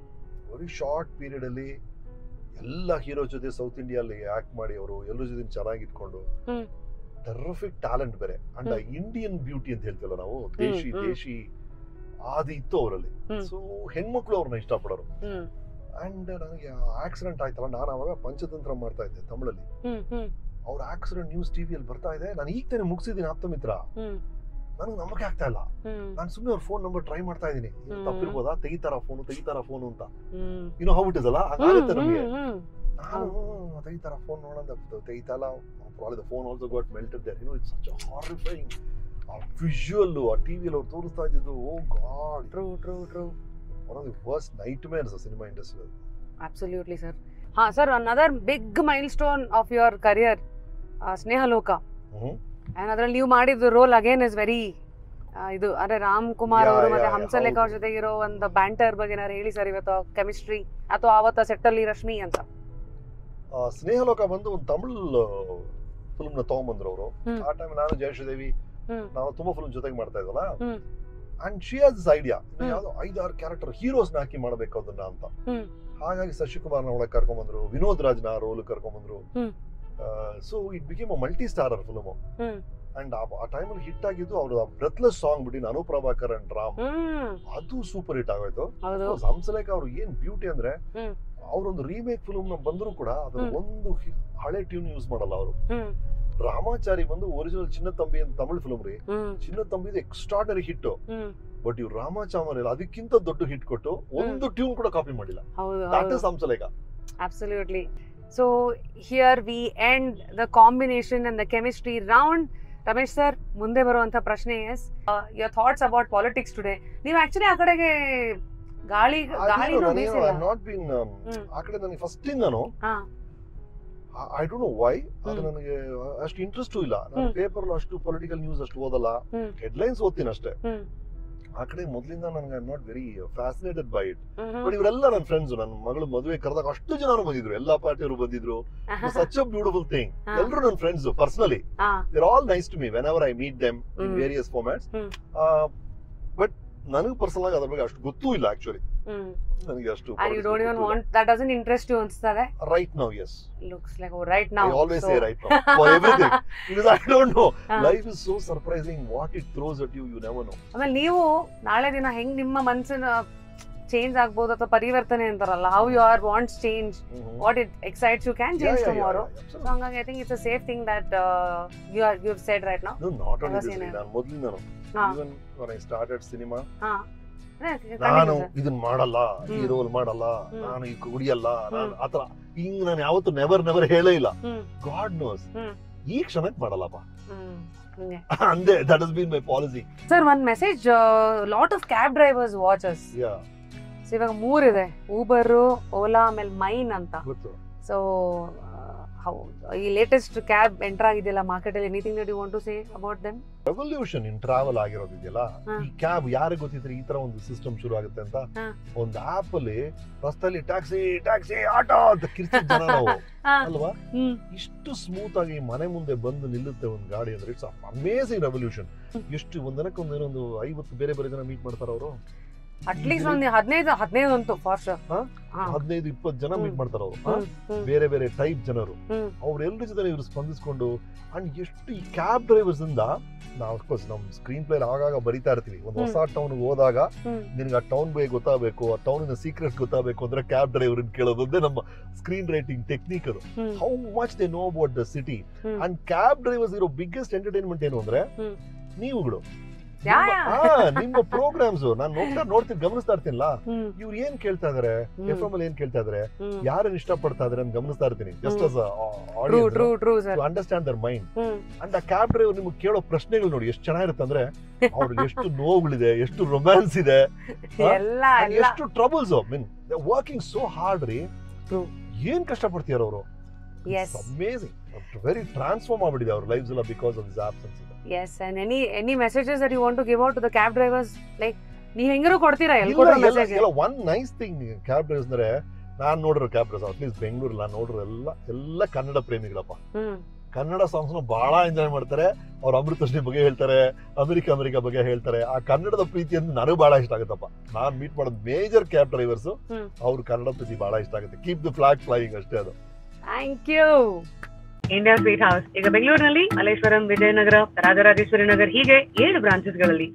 ವೆರಿ ಶಾರ್ಟ್ ಪೀರಿಯಡ್ ಅಲ್ಲಿ ಎಲ್ಲ ಹೀರೋ ಜೊತೆ ಸೌತ್ ಇಂಡಿಯಲ್ಲಿ ಆಕ್ಟ್ ಮಾಡಿ ಅವರು ಎಲ್ಲರ ಜೊತೆ ಚೆನ್ನಾಗಿಟ್ಕೊಂಡು, ಟೆರಿಫಿಕ್ ಟ್ಯಾಲೆಂಟ್ ಬೇರೆ. ಅಂಡ್ ಇಂಡಿಯನ್ ಬ್ಯೂಟಿ ಅಂತ ಹೇಳ್ತೀವಲ್ಲ ನಾವು, ದೇಶಿ ದೇಶಿ ಆದಿ ಇತ್ತು ಅವರಲ್ಲಿ. ಸೊ ಹೆಣ್ಮಕ್ಳು ಅವ್ರನ್ನ ಇಷ್ಟಪಡೋರು. ಅಂಡ್ ನನಗೆ ಆಕ್ಸಿಡೆಂಟ್ ಆಯ್ತಲ್ಲ, ನಾನು ಅವಾಗ ಪಂಚತಂತ್ರ ಮಾಡ್ತಾ ಇದ್ದೆ ತಮಿಳಲ್ಲಿ. ಅವ್ರ ಆಕ್ಸಿಡೆಂಟ್ ನ್ಯೂಸ್ ಟಿವಿಯಲ್ಲಿ ಬರ್ತಾ ಇದೆ. ನಾನು ಈಗ ತಾನೇ ಮುಗಿಸಿದ್ದೀನಿ ಆಪ್ತಮಿತ್ರ. ನನಗೆ ನಂಬಕೆ ಆಗ್ತಾ ಇಲ್ಲ. ನಾನು ಸುಮ್ಮನೆ ಅವ್ರ ಫೋನ್ ನಂಬರ್ ಟ್ರೈ ಮಾಡ್ತಾ ಇದ್ದೀನಿ, ತಪ್ಪಿರ್ಬೋದಾ, ತೆಗಿತಾರ ಫೋನು ಅಂತ. ಇನ್ನು ಹೋಗ್ಬಿಟ್ಟಿದಲ್ಲ, ಹಾಗಾಗುತ್ತೆ ನಮಗೆ. ನಾನು ತೆಗಿತಾರ ಫೋನ್ ನೋಡೋದು, ತೆಗಿತಲ್ಲ. Probably the phone also got melted there. You know, it's such a horrifying visual. Or TV or tourista jado. Oh God. True. One of the worst nightmares of cinema industry. Absolutely, sir. Ha, sir. Another big milestone of your career, Snehaloka. And another new Madi the role again is very. Idu, are Ram Kumar avu matte Hamsalekha avu jothe iro and the banter bagina heli sir ivattu chemistry atho avata set alli Rashmi anta. Snehaloka bandu on Tamil film ನ ತಗೊಂಡ್ಬಂದ್ರು ಅವರು. ಆ time ನಾನು ಜಯಶ್ರೀದೇವಿ ನಾವು ತುಂಬಾ film ಜೊತೆಗೆ ಮಾಡ್ತಾ ಇದ್ವಲ್ಲ. And she has this idea, ಯಾವ್ದು 5-6 ಕ್ಯಾರೆಕ್ಟರ್ ಹೀರೋಸ್ ಹಾಕಿ ಮಾಡಬೇಕು ಅದನ್ನ ಅಂತ. ಹಾಗಾಗಿ ಶಶಿಕುಮಾರ್ನ ಒಳಗೆ ಕರ್ಕೊಂಡ್ಬಂದ್ರು, ವಿನೋದ್ ರಾಜ್ನ ರೋಲ್ ಕರ್ಕೊಂಡ್ಬಂದ್ರು. So it became a multi starrer film. And ಆ ಟೈಮಲ್ಲಿ ಹಿಟ್ ಆಗಿದ್ದು ಅವ್ರ ಬ್ರೆತ್ಲೆಸ್ ಸಾಂಗ್ ಬಿಟ್ಟಿನ ಅನುಪ್ರಭಾಕರ್ ಅಂಡ್ ರಾಮ್, ಅದು ಸೂಪರ್ ಹಿಟ್ ಆಗೋಯ್ತು. ಹಂಸಲೇಖ ಅವ್ರು ಏನ್ ಬ್ಯೂಟಿ ಅಂದ್ರೆ, ಅವರೊಂದು ರೀಮೇಕ್ ಫಿಲ್ಮ್ ನ ಬಂದ್ರು ಕೂಡ ಅದ್ರ ಒಂದು ಹಳೆ ಟ್ಯೂನ್ ಯೂಸ್ ಮಾಡಲ್ಲ ಅವರು. ರಾಮಾಚಾರಿ ಬಂದು ಒರಿಜಿನಲ್ ಚಿನ್ನತಂಬಿ ಅಂತ ತಮಿಳ್ ಫಿಲ್ಮ್ ರೀ. ಚಿನ್ನತಂಬಿದು ಎಕ್ಸ್ಟ್ರಾರ್ಡನರಿ ಹಿಟ್, ಬಟ್ ಇವ್ರು ರಾಮಾಚಾಮರ್ ಅದಕ್ಕಿಂತ ದೊಡ್ಡ ಹಿಟ್ ಕೊಟ್ಟು ಒಂದು ಟ್ಯೂನ್ ಕೂಡ ಕಾಪಿ ಮಾಡಿಲ್ಲ. That is Hamsalekha. Absolutely. So here we end the combination and the chemistry round. Ramesh sir, ಮುಂದೆ ಬರುವಂತ ಪ್ರಶ್ನೆ is your thoughts about politics today. ನೀವು actually ಆ ಕಡೆಗೆ ಗಾಳಿ ಗಾಳಿನೂ ಬೇಸಿಲ್ಲ. I have not been ಆ ಕಡೆ ನನಗೆ ಫಸ್ಟ್ ಇಂದನು I don't know why ಅದು ನನಗೆ ಅಷ್ಟು ಇಂಟರೆಸ್ಟ್ ಇಲ್ಲ. ನಾನು ಪೇಪರ್ ಅಷ್ಟು ಪೊಲಿಟಿಕಲ್ ನ್ಯೂಸ್ ಅಷ್ಟು ಓದಲ್ಲ. ಹೆಡ್ಲೈನ್ಸ್ ಓದ್ತೀನಿ ಅಷ್ಟೇ. ಆ ಕಡೆ ಮೊದಲಿಂದ ನನಗೆ I'm not very fascinated by it. But ಇವರೆಲ್ಲ ನನ್ನ ಫ್ರೆಂಡ್ಸ್, ನನ್ನ ಮಗಳು ಮದುವೆ ಕರೆದಾಗ ಅಷ್ಟು ಜನರು ಬಂದಿದ್ರು, ಎಲ್ಲಾ ಪಾರ್ಟಿಯವರು ಬಂದಿದ್ರು. Such a beautiful thing. ಎಲ್ಲರೂ ನನ್ನ friends personally. They're all nice to me whenever I meet them in various formats. But ನನಗೆ ಪರ್ಸನಲ್ ಆಗಿ ಅದರ ಬಗ್ಗೆ ಅಷ್ಟು ಗೊತ್ತೂ ಇಲ್ಲ ಆಕ್ಚುಲಿ. ನನಗೆ ಅಷ್ಟು I don't even want that doesn't interest you ಅನ್ಸುತ್ತೆ. Right now yes. Looks like oh right now. I always say right now for everything because I don't know. Life is so surprising what it throws at you, you never know. ಆಮೇಲೆ ನೀವು ನಾಳೆ ದಿನ ಹೆಂಗ್ ನಿಮ್ಮ ಮನಸ್ಸಿನ change ಆಗಬಹುದು ಅಥವಾ ಪರಿವರ್ತನೆ ಅಂತಾರಲ್ಲ, how you are wants change, what it excites you can change tomorrow. So I think it's a safe thing that you have said right now. No, not only this, ನಾನು ಮೊದಲಿನನು even when I started cinema ನಾನು ಇದನ್ನ ಮಾಡಲ್ಲ, ಈ roll ಮಾಡಲ್ಲ, ನಾನು ಈ ಕುಡಿಯಲ್ಲ, ನಾನು ಆತರ ಹಿಂಗ್ ನಾನು ಯಾವತ್ತು ನೆವರ್ ಹೇಳೇ ಇಲ್ಲ. ಗಾಡ್ ನೋಸ್ ಈ ಕ್ಷಣಕ್ಕೆ ಮಾಡಲ್ಲಪ್ಪ ಅಂದೆ. That has been my policy. Sir one message, lot of cab drivers watch us. So ಇವಾಗ ಮೂರಿದೆ, ಊಬರು, ಓಲಾ, ಆಮೇಲೆ ಮೈನ್ ಅಂತ. ಸೊ ಈ ಲೇಟೆಸ್ಟ್ ಕ್ಯಾಬ್ ಎಂಟರ್ ಆಗಿದೆಯಲ್ಲ ಮಾರ್ಕೆಟ್ ಅಲ್ಲಿ, anything that you want to say about them? Revolution in travel ಆಗಿರೋದಿದೆಯಲ್ಲ ಈ ಕ್ಯಾಬ್. ಯಾರಿಗೆ ಗೊತ್ತಿದ್ರೆ ಈ ತರ ಒಂದು ಸಿಸ್ಟಮ್ ಶುರು ಆಗುತ್ತೆ ಅಂತ? ಒಂದು ಆಪ್ ಅಲ್ಲಿ ರಸ್ತೆಯಲ್ಲಿ ಟ್ಯಾಕ್ಸಿ ಟ್ಯಾಕ್ಸಿ ಆಟೋ ಅಂತ ಕಿರ್ಚಿದ ಜನ ನಾವು ಅಲ್ವಾ? ಇಷ್ಟು ಸ್ಮೂತ್ ಆಗಿ ಮನೆ ಮುಂದೆ ಬಂದು ನಿಲ್ಲುತ್ತೆ ಒಂದು ಗಾಡಿ ಅಂದ್ರೆ ಇಟ್ಸ್ ಅಮೇಸಿಂಗ್ ರೆವಲ್ಯೂಷನ್. ಎಷ್ಟು ಒಂದನಕ್ಕೆ ಒಂದೇನೊಂದು 50 ಬೇರೆ ಬೇರೆ ಜನ ಮೀಟ್ ಮಾಡ್ತಾರೆ ಅವರು. ಅಟ್ಲೀಸ್ಟ್ ಒಂದು 15 ಅಂತೂ ಫಾರ್ ಶೂರ್ 15-20 ಜನ ಮೀಟ್ ಮಾಡ್ತಾರ ಅವರು, ಬೇರೆ ಬೇರೆ ಟೈಪ್ ಜನರು. ಅವ್ರೆಲ್ಲರ ಜೊತೆ ಇವ್ರು ಸ್ಪಂದಿಸ್ಕೊಂಡು ಅಂಡ್ ಎಷ್ಟು ಈ ಕ್ಯಾಬ್ ಡ್ರೈವರ್ಸ್ ಇಂದ ನಾವು ಅಫ್ಕೋರ್ಸ್ ನಮ್ ಸ್ಕ್ರೀನ್ ಪ್ಲೇ ಆಗಾಗ ಬರಿತಾ ಇರ್ತೀವಿ. ಒಂದು ಹೊಸ ಟೌನ್ ಹೋದಾಗ ನಿನ್ಗೆ ಆ ಟೌನ್ ಬಗ್ಗೆ ಗೊತ್ತಾಗಬೇಕು, ಆ ಟೌನಿನ ಸೀಕ್ರೆಟ್ ಗೊತ್ತಾಗಬೇಕು ಅಂದ್ರೆ ಕ್ಯಾಬ್ ಡ್ರೈವರ್ ಕೇಳೋದಂದ್ರೆ ನಮ್ಮ ಸ್ಕ್ರೀನ್ ರೈಟಿಂಗ್ ಟೆಕ್ನಿಕ್ ಅದು. How much they know about the city. And cab drivers ಇರೋ ಬಿಗ್ಗೆಸ್ಟ್ ಎಂಟರ್ಟೈನ್ಮೆಂಟ್ ಏನು ಅಂದ್ರೆ ನೀವುಗಳು ನಿಮ್ಮ ಪ್ರೋಗ್ರಾಮ್ಸ್ ನಾನು ನೋಡ್ತೀನಿ, ಗಮನಿಸ್ತಾ ಇರ್ತೀನಿಲ್ಲ ಇವ್ರು ಏನ್ ಕೇಳ್ತಾ ಇದಾರೆ, ಎಫ್ಎಂ ಅಲ್ಲಿ ಏನ್ ಕೇಳ್ತಾ ಇದಾರೆ, ಯಾರನ್ನ ಇಷ್ಟ ಪಡ್ತಾ ಇದಾರೆ ಅಂತ ಗಮನಿಸ್ತಾ ಇರ್ತೀನಿ. Just as audience to understand their mind. And ಆ ಕ್ಯಾಬ್ ಡ್ರೈವರ್ ನಿಮ್ಗೆ ಕೇಳೋ ಪ್ರಶ್ನೆಗಳು ನೋಡಿ ಎಷ್ಟು ಚೆನ್ನಾಗಿರುತ್ತೆ ಅಂದ್ರೆ, ಅವ್ರಿಗೆ ಎಷ್ಟು ನೋವುಗಳಿದೆ, ಎಷ್ಟು ರೊಮ್ಯಾನ್ಸ್ ಇದೆ, ಎಷ್ಟು troubles. Mean they are working so hard ರೀ, ಏನ್ ಕಷ್ಟ ಪಡ್ತೀರ ಅವರು. ಅಮೇಸಿಂಗ್, ವೆರಿ ಟ್ರಾನ್ಸ್ಫಾರ್ಮ್ ಆಗ್ಬಿಟ್ಟಿದೆ ಅವ್ರ ಲೈಫ್ಸ್ ಎಲ್ಲ because of this absence. Yes, and any messages that you want to give out to the cab drivers, like you hengiru kodtira el kodra message illa? One nice thing cab drivers andre naan nodiro cab drivers at least Bengaluru la nodiro ella kannada premigalappa kannada songs na baala enjoy ಮಾಡ್ತಾರೆ. ಅವರು ಅಮೃತಶ್ರೀ ಬಗ್ಗೆ ಹೇಳ್ತಾರೆ, America America ಬಗ್ಗೆ ಹೇಳ್ತಾರೆ. ಆ ಕನ್ನಡದ ಪ್ರೀತಿಯನ್ನು ನನಗೆ ಬಹಳ ಇಷ್ಟ ಆಗುತ್ತಪ್ಪ. ನಾನು ಮೀಟ್ ಮಾಡಿದ ಮೇಜರ್ ಕ್ಯಾಬ್ ಡ್ರೈವರ್ಸ್ ಅವ್ರ ಕನ್ನಡ ಪ್ರೀತಿ ಬಹಳ ಇಷ್ಟ ಆಗುತ್ತೆ. ಕೀಪ್ ದಿ ಫ್ಲಾಗ್ ಫ್ಲೈಯಿಂಗ್ ಅಷ್ಟೇ ಅದು. Thank you. India sweet house ಈಗ ಬೆಂಗಳೂರಿನಲ್ಲಿ, ಮಲ್ಲೇಶ್ವರಂ, ವಿಜಯನಗರ, ರಾಜರಾಜೇಶ್ವರಿ ನಗರ್ ಹೀಗೆ 7 ಬ್ರಾಂಚಸ್ ಗಳಲ್ಲಿ